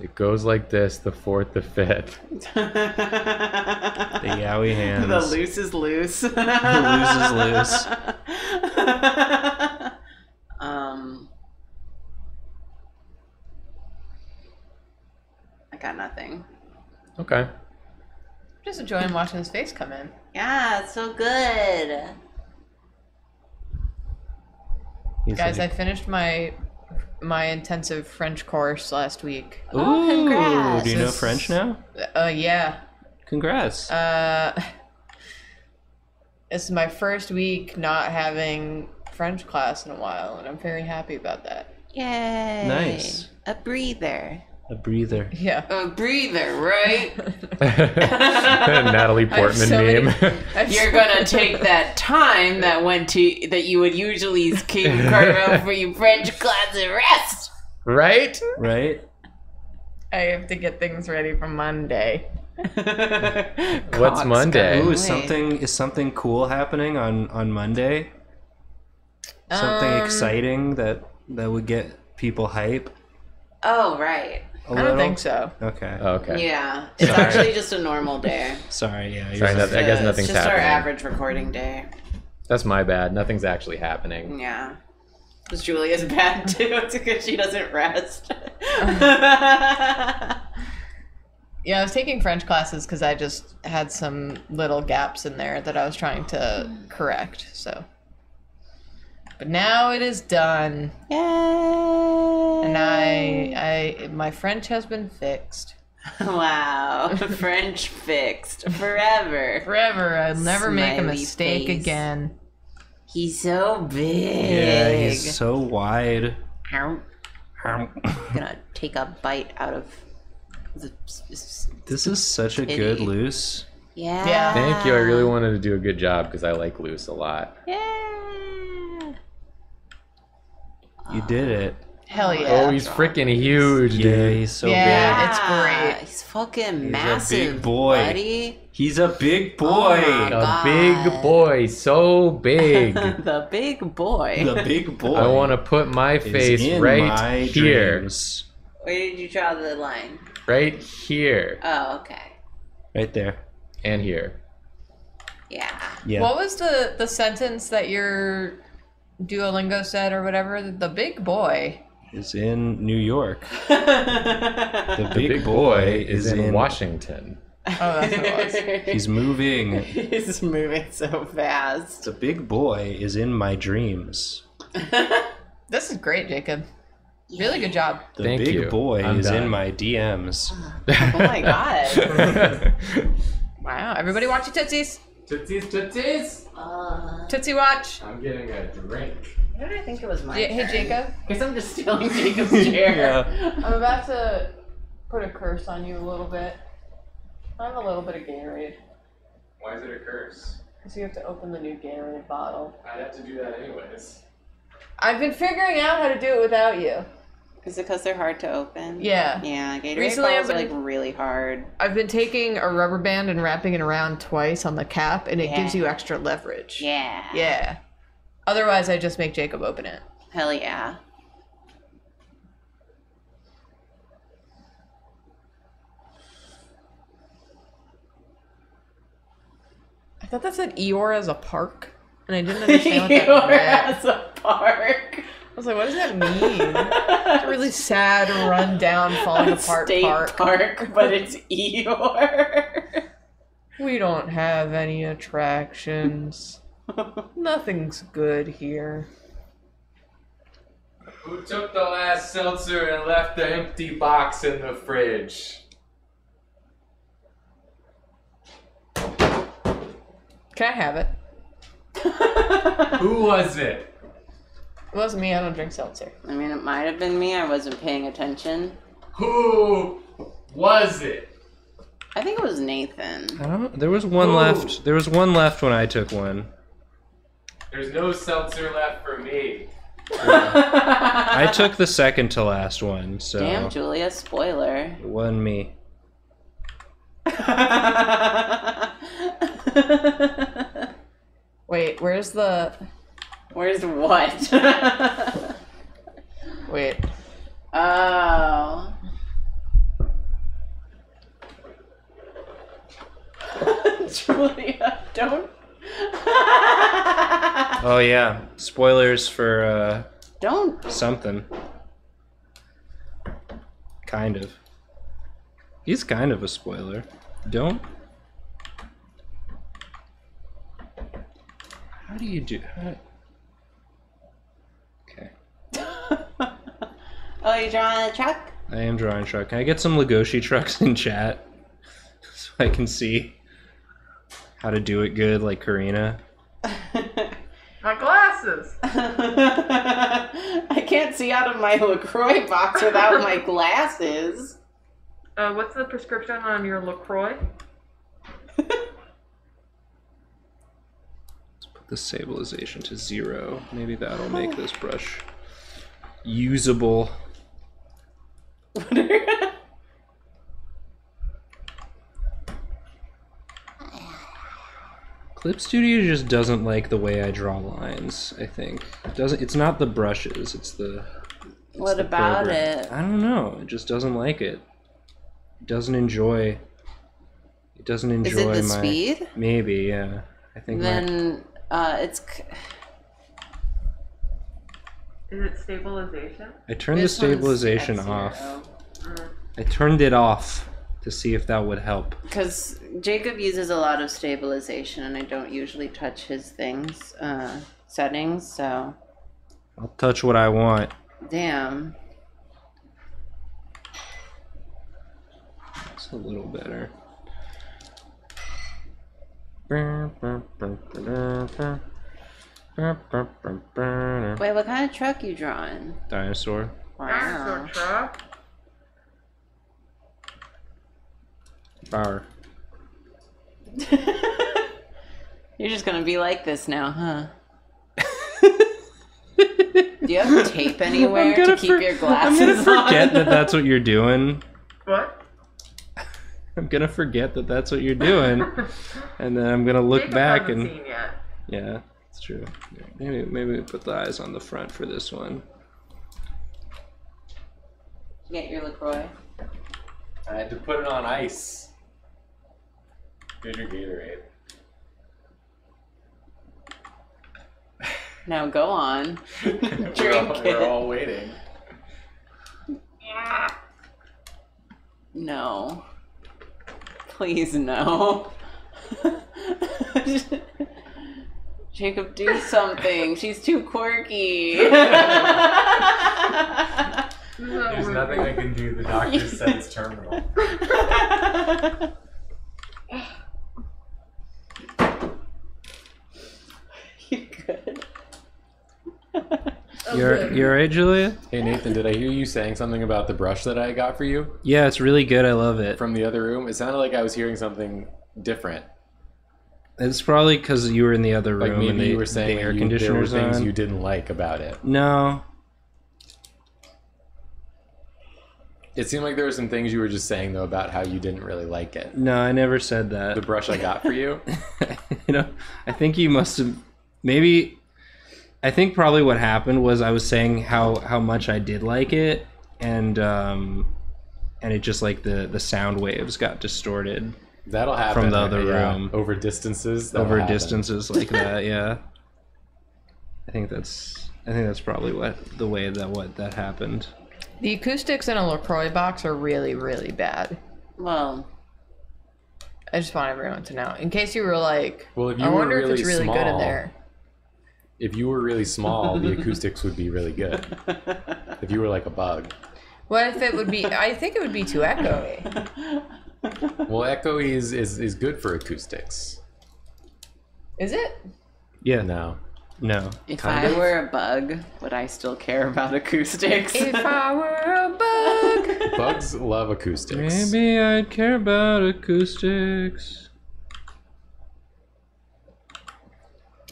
It goes like this, the 4th, the 5th. The yowie hands. The Luce is loose. The Luce is loose. I got nothing. Okay. Just enjoying watching his face come in. Yeah, it's so good. He's guys, like... I finished my intensive French course last week. Ooh, congrats. Do you know French now? Yeah. Congrats. It's my first week not having French class in a while, and I'm very happy about that. Yay. Nice. A breather. A breather. Yeah. A breather, right? Natalie Portman meme. You're gonna take that time that you would usually keep out for your French class and rest. Right? Right. I have to get things ready for Monday. What's Monday? Ooh, is something cool happening on Monday? Something exciting that would get people hype? Oh right. I don't think so. Okay. Oh, okay. Yeah, it's actually just a normal day. Sorry. Yeah. Sorry, I guess nothing's happening. It's just our average recording day. That's my bad. Nothing's actually happening. Yeah. Because Julia's bad too. It's because she doesn't rest. Yeah, I was taking French classes because I just had some little gaps in there that I was trying to correct. So. But now it is done. Yay! And my French has been fixed. Wow. French fixed. Forever. Forever. I'll never make a mistake again. He's so big. Yeah, he's so wide. I'm gonna take a bite out of the This is such a good Luce. Yeah. Yeah. Thank you. I really wanted to do a good job because I like Luce a lot. Yeah. You did it. Hell yeah. Oh, he's freaking huge, dude. Yeah, he's so big. Yeah, it's great. He's fucking massive. He's a big boy. Buddy. He's a big boy. Oh a big boy. So big. The big boy. The big boy. I want to put my face right here. Dreams. Where did you draw the line? Right here. Oh, okay. Right there. And here. Yeah. Yeah. What was the sentence that you're... Duolingo said or whatever, the big boy is in New York. the big boy is in Washington. Oh, that's what it was. He's moving. He's moving so fast. The big boy is in my dreams. This is great, Jacob. Really good job. The Thank big you. Boy I'm is done. In my DMs. Oh my god. Wow, everybody watch your tootsies. Tootsies, tootsies! Tootsie watch! I'm getting a drink. Why did I think it was mine? Hey, Jacob? Because I'm just stealing Jacob's chair. Yeah. I'm about to put a curse on you a little bit. I have a little bit of Gatorade. Why is it a curse? Because you have to open the new Gatorade bottle. I'd have to do that anyways. I've been figuring out how to do it without you. Is it because they're hard to open? Yeah. Yeah, Gatorade recently bottles are like really hard. I've been taking a rubber band and wrapping it around twice on the cap, and it gives you extra leverage. Yeah. Yeah. Otherwise, I just make Jacob open it. Hell yeah. I thought that said Eeyore as a park, and I didn't understand what that meant. Eeyore as a park. I was like, what does that mean? It's a really sad, run down, falling apart park, but it's Eeyore. We don't have any attractions. Nothing's good here. Who took the last seltzer and left the empty box in the fridge? Can I have it? Who was it? It wasn't me, I don't drink seltzer. I mean, it might have been me, I wasn't paying attention. Who was it? I think it was Nathan. I don't know. There was one left. There was one left when I took one. There's no seltzer left for me. Yeah. I took the second to last one, so... Damn, Julia, spoiler. It wasn't me. Wait, where's the... Where's what? Wait. Oh. Julia, don't. Oh, yeah. Spoilers for, Don't. Something. Kind of. He's kind of a spoiler. Don't. How do you do that? Oh, you're drawing a truck? I am drawing a truck. Can I get some Legoshi trucks in chat? So I can see how to do it good, like Karina. My glasses! I can't see out of my LaCroix box without my glasses. What's the prescription on your LaCroix? Let's put the stabilization to 0. Maybe that'll make this brush usable. Clip Studio just doesn't like the way I draw lines, I think. It doesn't, it's not the brushes, it's the what about it? I don't know. It just doesn't like it. It doesn't enjoy Is it the speed? Maybe, yeah. I think then it's Is it stabilization? I turned the stabilization off. I turned it off to see if that would help. Because Jacob uses a lot of stabilization, and I don't usually touch his things, settings, so... I'll touch what I want. Damn. It's a little better. Wait, what kind of truck you drawing? Dinosaur. Wow. Dinosaur truck? Bar. You're just gonna be like this now, huh? Do you have tape anywhere to keep your glasses on? I'm gonna forget that that's what you're doing. What? I'm gonna forget that that's what you're doing. And then I'm gonna look back and... Seen yet. Yeah. It's true. Maybe we put the eyes on the front for this one. Get your LaCroix. I had to put it on ice. Get your Gatorade. Now go on. Drink we're all waiting. No. Please no. Jacob, do something. She's too quirky. There's nothing I can do. The doctor said it's terminal. You're good. You're right, Julia? Hey, Nathan, did I hear you saying something about the brush that I got for you? Yeah, it's really good. I love it. From the other room? It sounded like I was hearing something different. It's probably because you were in the other room, like maybe, and you were saying the air conditioners, there were things you didn't like about it. No. It seemed like there were some things you were just saying, though, about how you didn't really like it. No, I never said that. The brush I got for you? You know, I think you must have... Maybe... I think probably what happened was I was saying how much I did like it, and it just, like, the sound waves got distorted. That'll happen. From the other room. Over distances. Over happen. Distances like that, yeah. I think that's probably what happened. The acoustics in a LaCroix box are really, really bad. Well, I just want everyone to know. In case you were like, well, if you I were wonder really if it's really small, good in there. If you were really small, the acoustics would be really good. If you were like a bug. What if it would be, I think it would be too echoey. Well, echoey is good for acoustics. Is it? Yeah, no. No. If I were a bug, would I still care about acoustics? If I were a bug. Bugs love acoustics. Maybe I'd care about acoustics.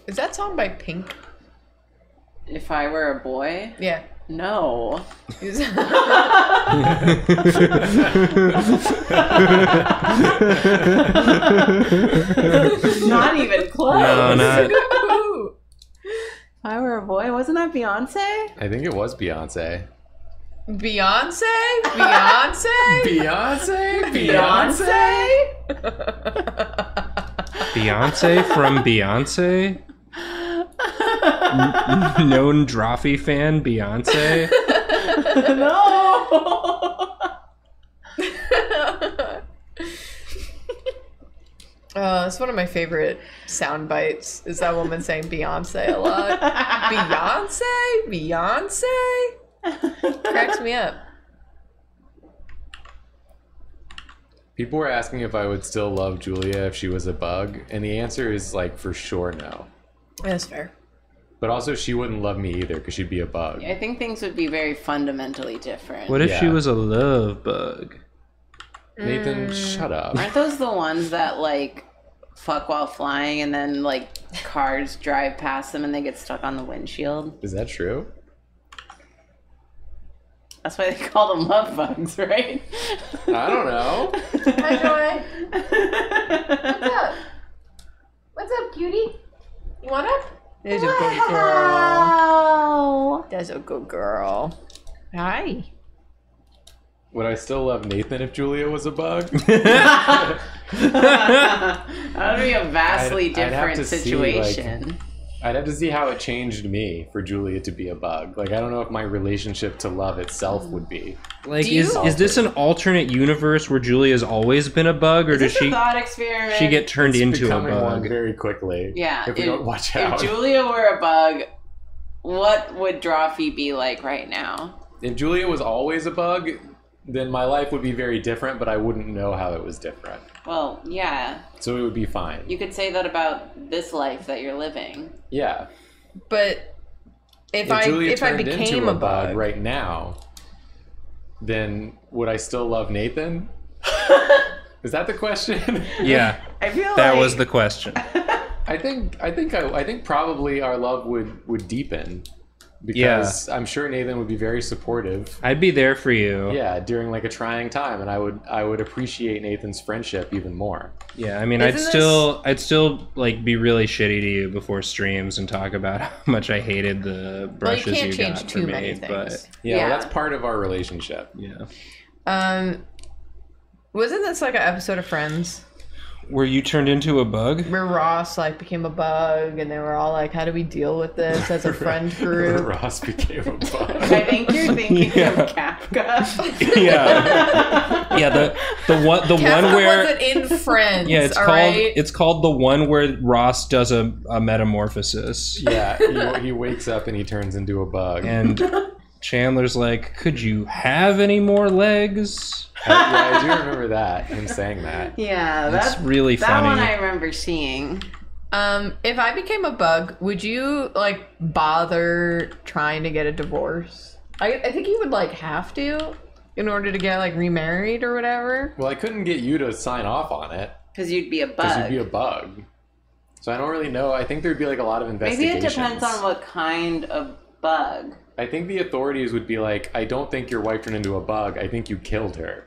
Is that song by Pink? If I were a boy? Yeah. No. Not even close. No, not. If I were a boy, wasn't that Beyonce? I think it was Beyonce. Beyonce? Beyonce? Beyonce? Beyonce? Beyonce from Beyonce? Known Drawfee fan Beyonce? No! It's one of my favorite sound bites is that woman saying Beyonce a lot. Beyonce? Beyonce? It cracks me up. People were asking if I would still love Julia if she was a bug, and the answer is like for sure no. That's fair. But also she wouldn't love me either because she'd be a bug. Yeah, I think things would be very fundamentally different. What if she was a love bug? Nathan, shut up. Aren't those the ones that, like, fuck while flying and then, like, cars drive past them and they get stuck on the windshield? Is that true? That's why they call them love bugs, right? I don't know. Hi, Joy. What's up? What's up, cutie? You want up? There's a good girl. There's a good girl. Hi. Would I still love Nathan if Julia was a bug? That would be a vastly different situation. See, like, I'd have to see how it changed me for Julia to be a bug. Like, I don't know if my relationship to love itself would be. Like, is this an alternate universe where Julia's always been a bug, or does she thought experiment? She get turned into a bug very quickly? Yeah, if we don't watch out. If Julia were a bug, what would Drawfee be like right now? If Julia was always a bug, then my life would be very different, but I wouldn't know how it was different. Well, yeah. So it would be fine. You could say that about this life that you're living. Yeah. But if I became a bug right now, then would I still love Nathan? Is that the question? Yeah. I feel that was the question. I think probably our love would deepen. Because I'm sure Nathan would be very supportive. I'd be there for you. Yeah, during like a trying time, and I would appreciate Nathan's friendship even more. Yeah, I mean, I'd still like be really shitty to you before streams and talk about how much I hated the brushes you got for me. But yeah, well, that's part of our relationship. Yeah. Wasn't this like an episode of Friends? Where you turned into a bug? Where Ross like became a bug, and they were all like, "How do we deal with this as a friend group?" Ross became a bug. I think you're thinking of Kafka. Yeah, yeah. The Kafka one where wasn't in Friends. Yeah, it's all called right? It's called the one where Ross does a metamorphosis. Yeah, he wakes up and he turns into a bug. And Chandler's like, "Could you have any more legs?" Yeah, I do remember that, him saying that. Yeah, that's really funny. That one I remember seeing. If I became a bug, would you, like, bother trying to get a divorce? I think you would, like, have to in order to get, like, remarried or whatever. Well, I couldn't get you to sign off on it. Because you'd be a bug. Because you'd be a bug. So I don't really know. I think there'd be, like, a lot of investigations. Maybe it depends on what kind of bug. I think the authorities would be like, I don't think your wife turned into a bug. I think you killed her.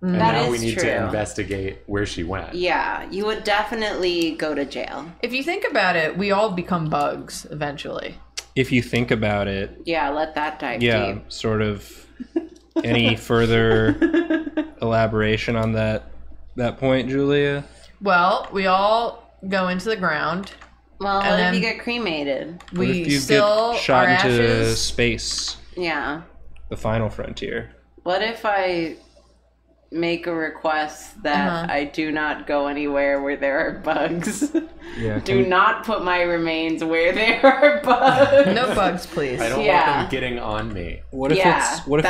And that now is we need true. To investigate where she went. Yeah, you would definitely go to jail. If you think about it, we all become bugs eventually. If you think about it. Yeah, let that dive deep. Yeah, sort of. Any further elaboration on that point, Julia? Well, we all go into the ground. Well, what if you get cremated? We still get shot into space. Yeah. The final frontier. What if I make a request that I do not go anywhere where there are bugs? Yeah, do not put my remains where there are bugs. No bugs, please. I don't want them getting on me. What if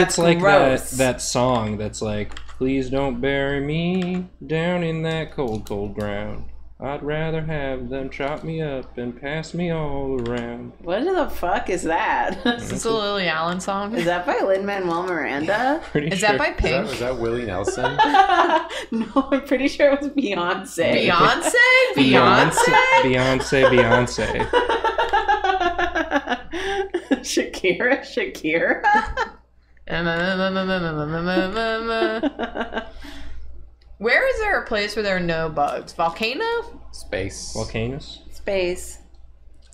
it's like that song that's like, please don't bury me down in that cold, cold ground. I'd rather have them chop me up and pass me all around. What the fuck is that? Is this a Lily Allen song? Is that by Lin-Manuel Miranda? Is that by Pink? Was that Willie Nelson? No, I'm pretty sure it was Beyonce. Beyonce? Beyonce. Shakira? Where is there a place where there are no bugs? Volcano? Space. Volcanoes? Space.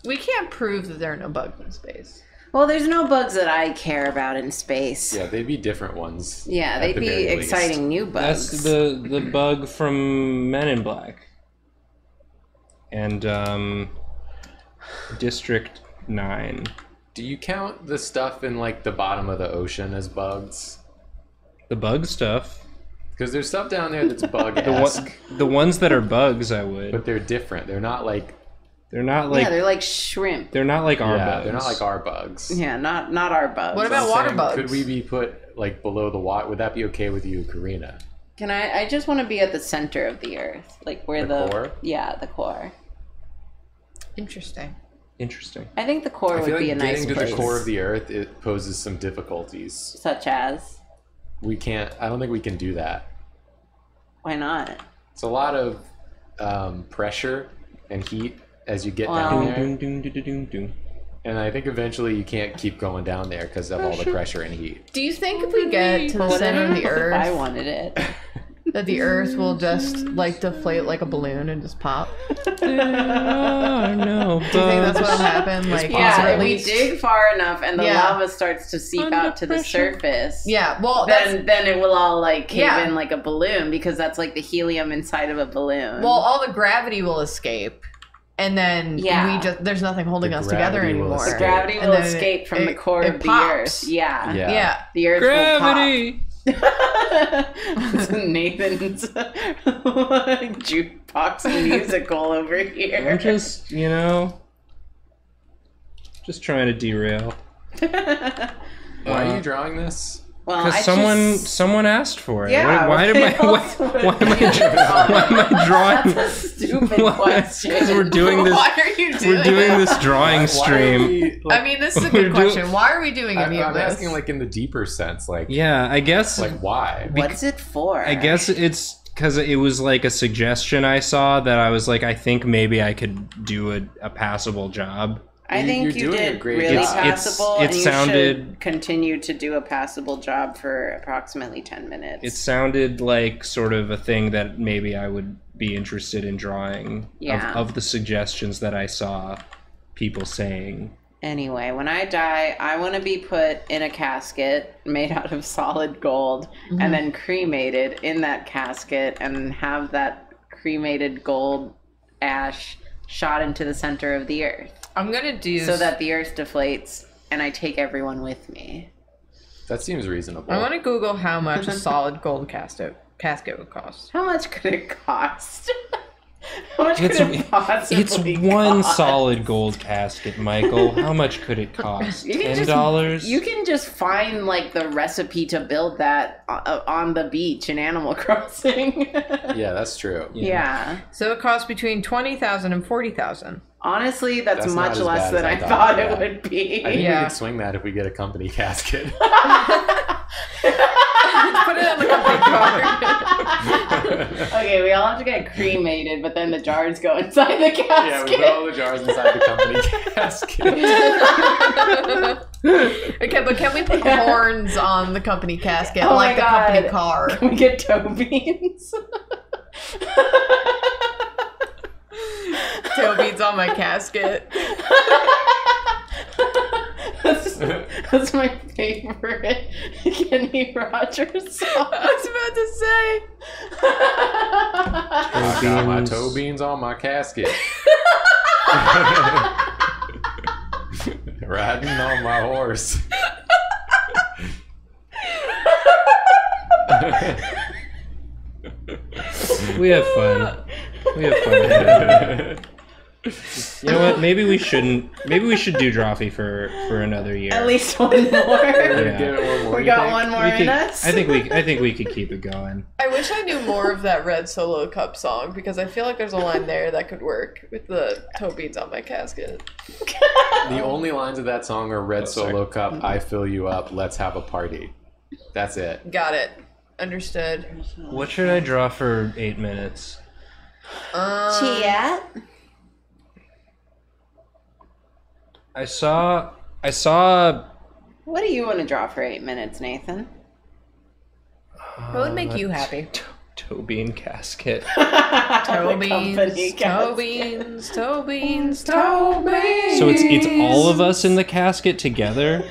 We can't prove that there are no bugs in space. Well, there's no bugs that I care about in space. Yeah, they'd be different ones. Yeah, they'd be exciting new bugs. That's the bug from Men in Black. And District 9. Do you count the stuff in like the bottom of the ocean as bugs? The bug stuff? Because there's stuff down there that's bug-esque. The ones that are bugs, I would. But they're different. They're not like... Yeah, they're like shrimp. They're not like our bugs. They're not like our bugs. Yeah, not our bugs. What about water bugs? Could we be put like below the water? Would that be okay with you, Karina? Can I just want to be at the center of the earth. Like where the core? Yeah, the core. Interesting. I think the core would be a nice place. Getting to the core of the earth, it poses some difficulties. Such as? We can't, I don't think we can do that. Why not? It's a lot of pressure and heat as you get down there. And I think eventually you can't keep going down there because of all the pressure and heat. Do you think if we get to the center of the earth, I wanted it, that the earth will just like deflate like a balloon and just pop? No, do you think that's what'll happen? Like, yeah, if we dig far enough and the lava starts to seep out to the surface, well, then it will all like cave in like a balloon, because that's like the helium inside of a balloon. Well, all the gravity will escape, and then we just there's nothing holding us together anymore. The gravity will escape from the core of the earth. Yeah. The earth will pop. Nathan's jukebox musical over here. I'm just, just trying to derail. Why are you drawing this? Well, because someone asked for it. Yeah, why am I drawing? That's a stupid question. Because we're doing this. Why are you doing this drawing stream. We, like, I mean, this is a good question. Why are we doing any of this? I'm asking like in the deeper sense, like I guess like why? What's it for? I guess it's because it was like a suggestion I saw that I was like, I think maybe I could do a passable job. I think you did really passable, and you should continue to do a passable job for approximately 10 minutes. It sounded like sort of a thing that maybe I would be interested in drawing of the suggestions that I saw people saying. Anyway, when I die, I want to be put in a casket made out of solid gold and then cremated in that casket and have that cremated gold ash shot into the center of the earth. I'm gonna do so that the earth deflates and I take everyone with me. That seems reasonable. I want to Google how much a solid gold casket would cost. How much could it cost? How much could it possibly cost? It's one solid gold casket, Michael. How much could it cost? $10? You can just find like the recipe to build that on the beach in Animal Crossing. Yeah, that's true. Yeah. So it costs between $20,000 and $40,000. Honestly, that's much less than I thought it would be. I think we could swing that if we get a company casket. Put it on the company card. Okay, we all have to get cremated, but then the jars go inside the casket. Yeah, we put all the jars inside the company casket. Okay, but can we put horns on the company casket, oh like the company car? Can we get toe beans? Toe beans on my casket. That's my favorite Kenny Rogers song. I was about to say. I got my toe beans on my casket. Riding on my horse. We have fun. We have fun. You know what? Maybe we shouldn't. Maybe we should do Drawfee for another year. At least one more. Yeah. We got one more in us. I think we could keep it going. I wish I knew more of that Red Solo Cup song because I feel like there's a line there that could work with the toe beads on my casket. The only lines of that song are Red Solo Cup, I fill you up, let's have a party. That's it. Got it. Understood. What should I draw for 8 minutes? Chia. I saw. What do you want to draw for 8 minutes, Nathan? What would make you happy? Toe bean casket. Toe beans. Toe beans. Toe beans. Toe beans. So it's all of us in the casket together.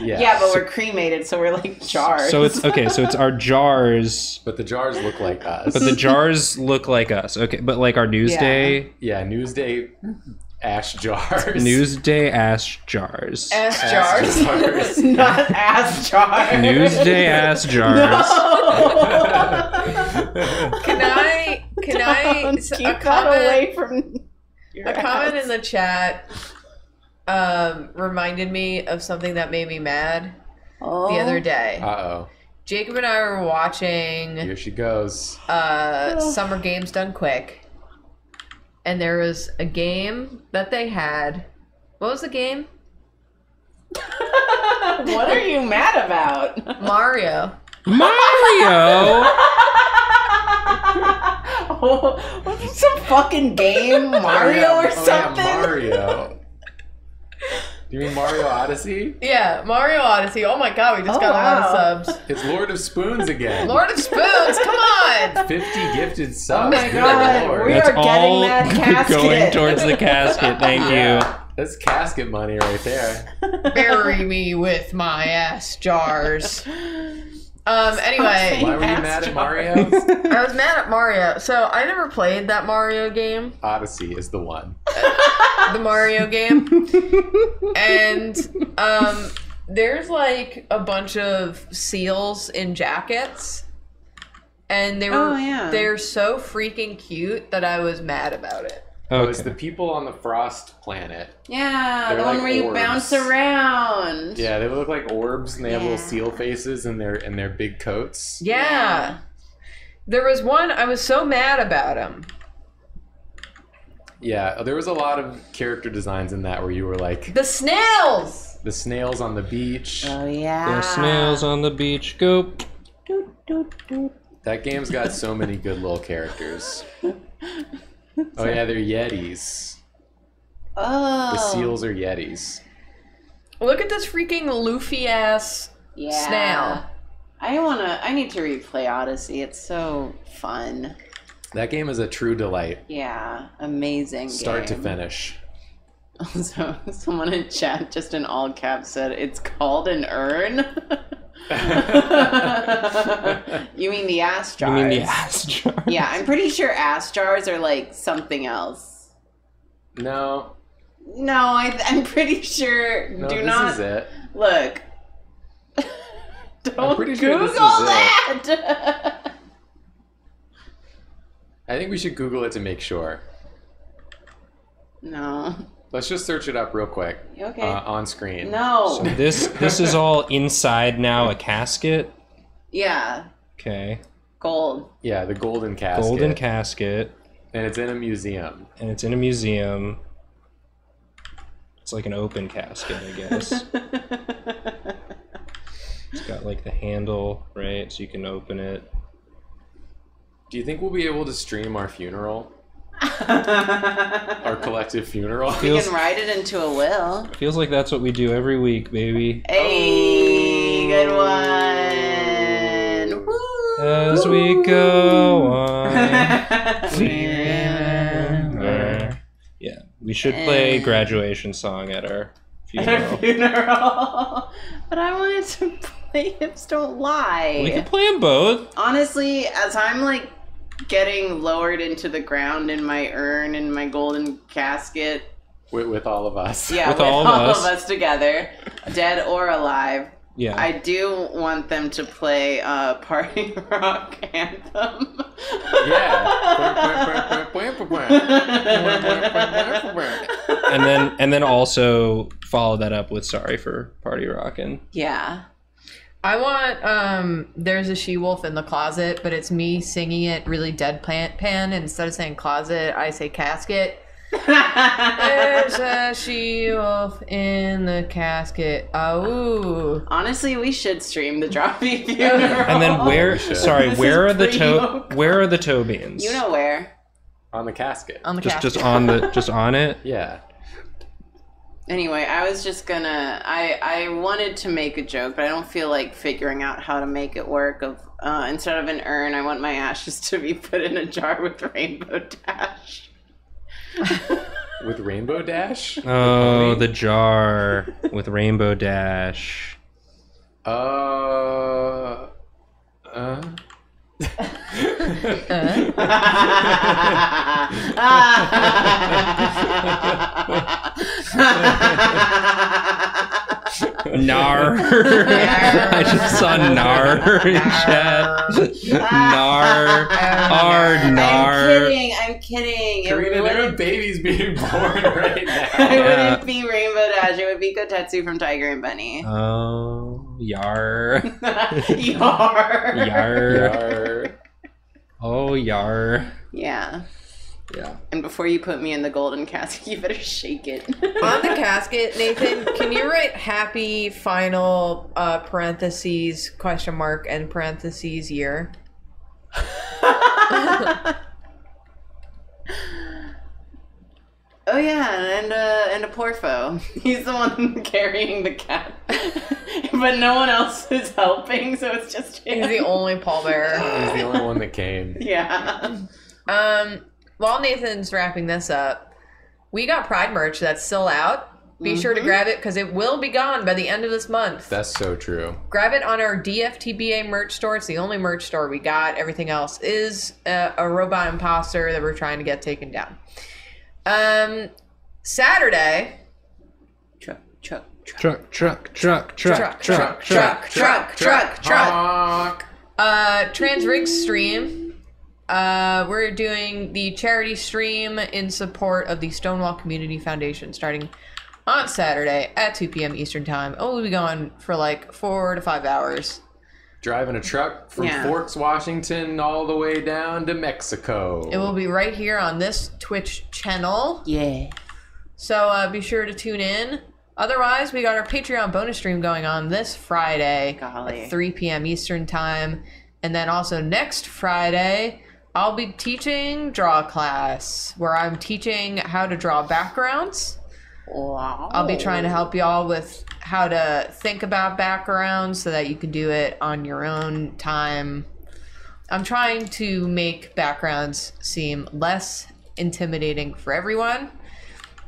Yeah. Yeah, but we're cremated, so we're like jars. So it's okay. So it's our jars. But the jars look like us. But the jars look like us. Okay, but like our Newsday. Yeah, Newsday. Ash jars. Newsday ash jars. Ash jars. Not ass jars. Newsday ass jars. No. Can I keep that away from your ass. Comment in the chat reminded me of something that made me mad the other day. Uh-oh. Jacob and I were watching Here she goes. Summer Games Done Quick. And there was a game that they had. What was the game? What are you mad about? Mario! Was it some fucking game? Mario or something? Yeah, Mario. You mean Mario Odyssey? Yeah, Mario Odyssey. Oh my god, we just got a lot of subs. It's Lord of Spoons again. Lord of Spoons, come on! 50 gifted subs. Oh my god, we are getting that casket. Going towards the casket, thank you. That's casket money right there. Bury me with my ass jars. Anyway. Why were you mad at Mario? I was mad at Mario. So I never played that Mario game. Odyssey is the one. The Mario game. And there's like a bunch of seals in jackets. And they were they're so freaking cute that I was mad about it. Okay. It was the people on the Frost planet. Yeah, they're the one like where you bounce around. Yeah, they look like orbs, and they have little seal faces in their big coats. Yeah. There was one, I was so mad about him. Yeah, there was a lot of character designs in that where you were like... The snails! The snails on the beach. Oh, yeah. The snails on the beach go... Doot, doot, doot. That game's got so many good little characters. Oh yeah, they're Yetis. Oh. The seals are Yetis. Look at this freaking Luffy ass snail. I need to replay Odyssey. It's so fun. That game is a true delight. Yeah, amazing Start game. To finish. Also, someone in chat just in all caps said it's called an urn. You mean the ass jars? You mean the ass jars? Yeah, I'm pretty sure ass jars are like something else. No. No, I'm pretty sure. No, do this not is it. Look. Don't I'm pretty Google sure this is that. It. I think we should Google it to make sure. No. Let's just search it up real quick. Okay. On screen. No. So this is all inside now a casket? Yeah. Okay. Gold. Yeah, the golden casket. Golden casket. And it's in a museum. It's like an open casket, I guess. It's got like the handle, right? So you can open it. Do you think we'll be able to stream our funeral? Our collective funeral? We can write it into a will. Feels like that's what we do every week, baby. Hey, good one. Woo. As we go on, we remember. Yeah, we should play Graduation Song at our funeral. At our funeral. But I wanted to play Hips Don't Lie. We could play them both. Honestly, as I'm like getting lowered into the ground in my urn and my golden casket. With all of us. Yeah, with all of us together, dead or alive. Yeah. I do want them to play Party Rock Anthem. Yeah. and then also follow that up with Sorry for Party Rockin'. Yeah. I want There's a She-Wolf in the Closet, but it's me singing it really deadpan. Instead of saying closet, I say casket. There's a she-wolf in the casket. Oh. Honestly, we should stream the Drawfee funeral. And then where are the toe beans? You know where? On the casket. On the casket. Just on it. Yeah. Anyway, I was just gonna. I wanted to make a joke, but I don't feel like figuring out how to make it work. Of instead of an urn, I want my ashes to be put in a jar with Rainbow Dash. With Rainbow Dash? Oh, the jar with Rainbow Dash. Nar. I just saw nar in chat. Nar. Nar. I'm kidding. Karina, there are babies being born right now. It wouldn't be Rainbow Dash. It would be Kotetsu from Tiger and Bunny. Oh, yar. Yar. Yar. Oh, yar. Yeah. Yeah. And before you put me in the golden casket, you better shake it. On the casket, Nathan, can you write happy final parentheses question mark and parentheses year? Oh yeah, and a Porfo. He's the one carrying the cat, but no one else is helping, so it's just him. He's the only pallbearer. He's the only one that came. Yeah. While Nathan's wrapping this up, we got Pride merch that's still out. Be sure to grab it because it will be gone by the end of this month. That's so true. Grab it on our DFTBA merch store. It's the only merch store we got. Everything else is a robot imposter that we're trying to get taken down. Saturday. Truck. Trans Rigs stream. We're doing the charity stream in support of the Stonewall Community Foundation starting on Saturday at 2 p.m. Eastern Time. Oh, we'll be gone for like 4 to 5 hours. Driving a truck from Forks, Washington, all the way down to Mexico. It will be right here on this Twitch channel. Yeah. So be sure to tune in. Otherwise, we got our Patreon bonus stream going on this Friday at 3 p.m. Eastern Time. And then also next Friday, I'll be teaching draw class where I'm teaching how to draw backgrounds. Wow. I'll be trying to help y'all with how to think about backgrounds so that you can do it on your own time. I'm trying to make backgrounds seem less intimidating for everyone.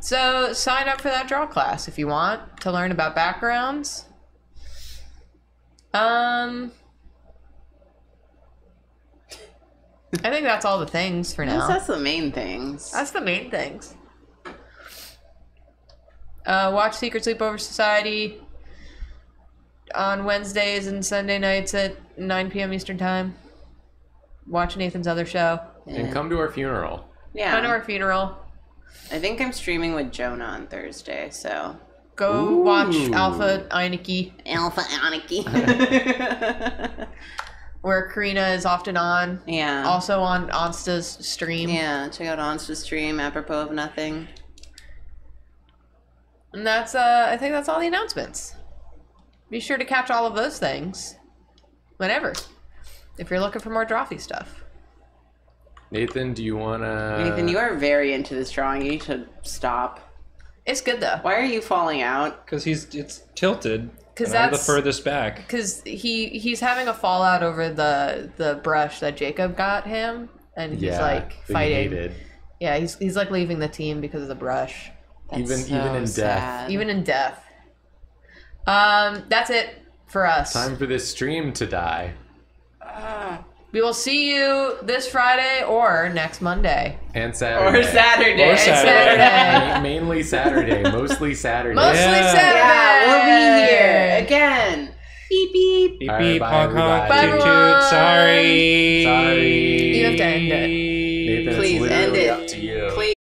So sign up for that draw class if you want to learn about backgrounds. I think that's all the things for now. That's the main things. That's the main things. Watch Secret Sleepover Society on Wednesdays and Sunday nights at 9 p.m. Eastern Time. Watch Nathan's other show. And come to our funeral. Yeah. Come to our funeral. I think I'm streaming with Jonah on Thursday, so... Go watch Alpha Eineke. Alpha Eineke. Where Karina is often on. Yeah. Also on Onsta's stream. Yeah, check out Onsta's stream, apropos of nothing. And that's, I think that's all the announcements. Be sure to catch all of those things whenever, if you're looking for more Drawfee stuff. Nathan, do you wanna? Nathan, you are very into this drawing. You need to stop. It's good though. Why are you falling out? Because it's tilted. Because that's I'm the furthest back. Because he's having a fallout over the brush that Jacob got him, and he's like fighting. He yeah, he's like leaving the team because of the brush. That's even in sad. Death. Even in death. That's it for us. Time for this stream to die. We will see you this Friday or next Monday. And Saturday. Or Saturday. Or Saturday. Saturday. Mainly Saturday. Mostly Saturday. Mostly Saturday. Yeah, we'll be here again. Beep, beep. Beep, beep. Honk, honk. Bye, toot, toot. Sorry. Sorry. You have to end it. Nathan, please end it. It's literally up to you. Please.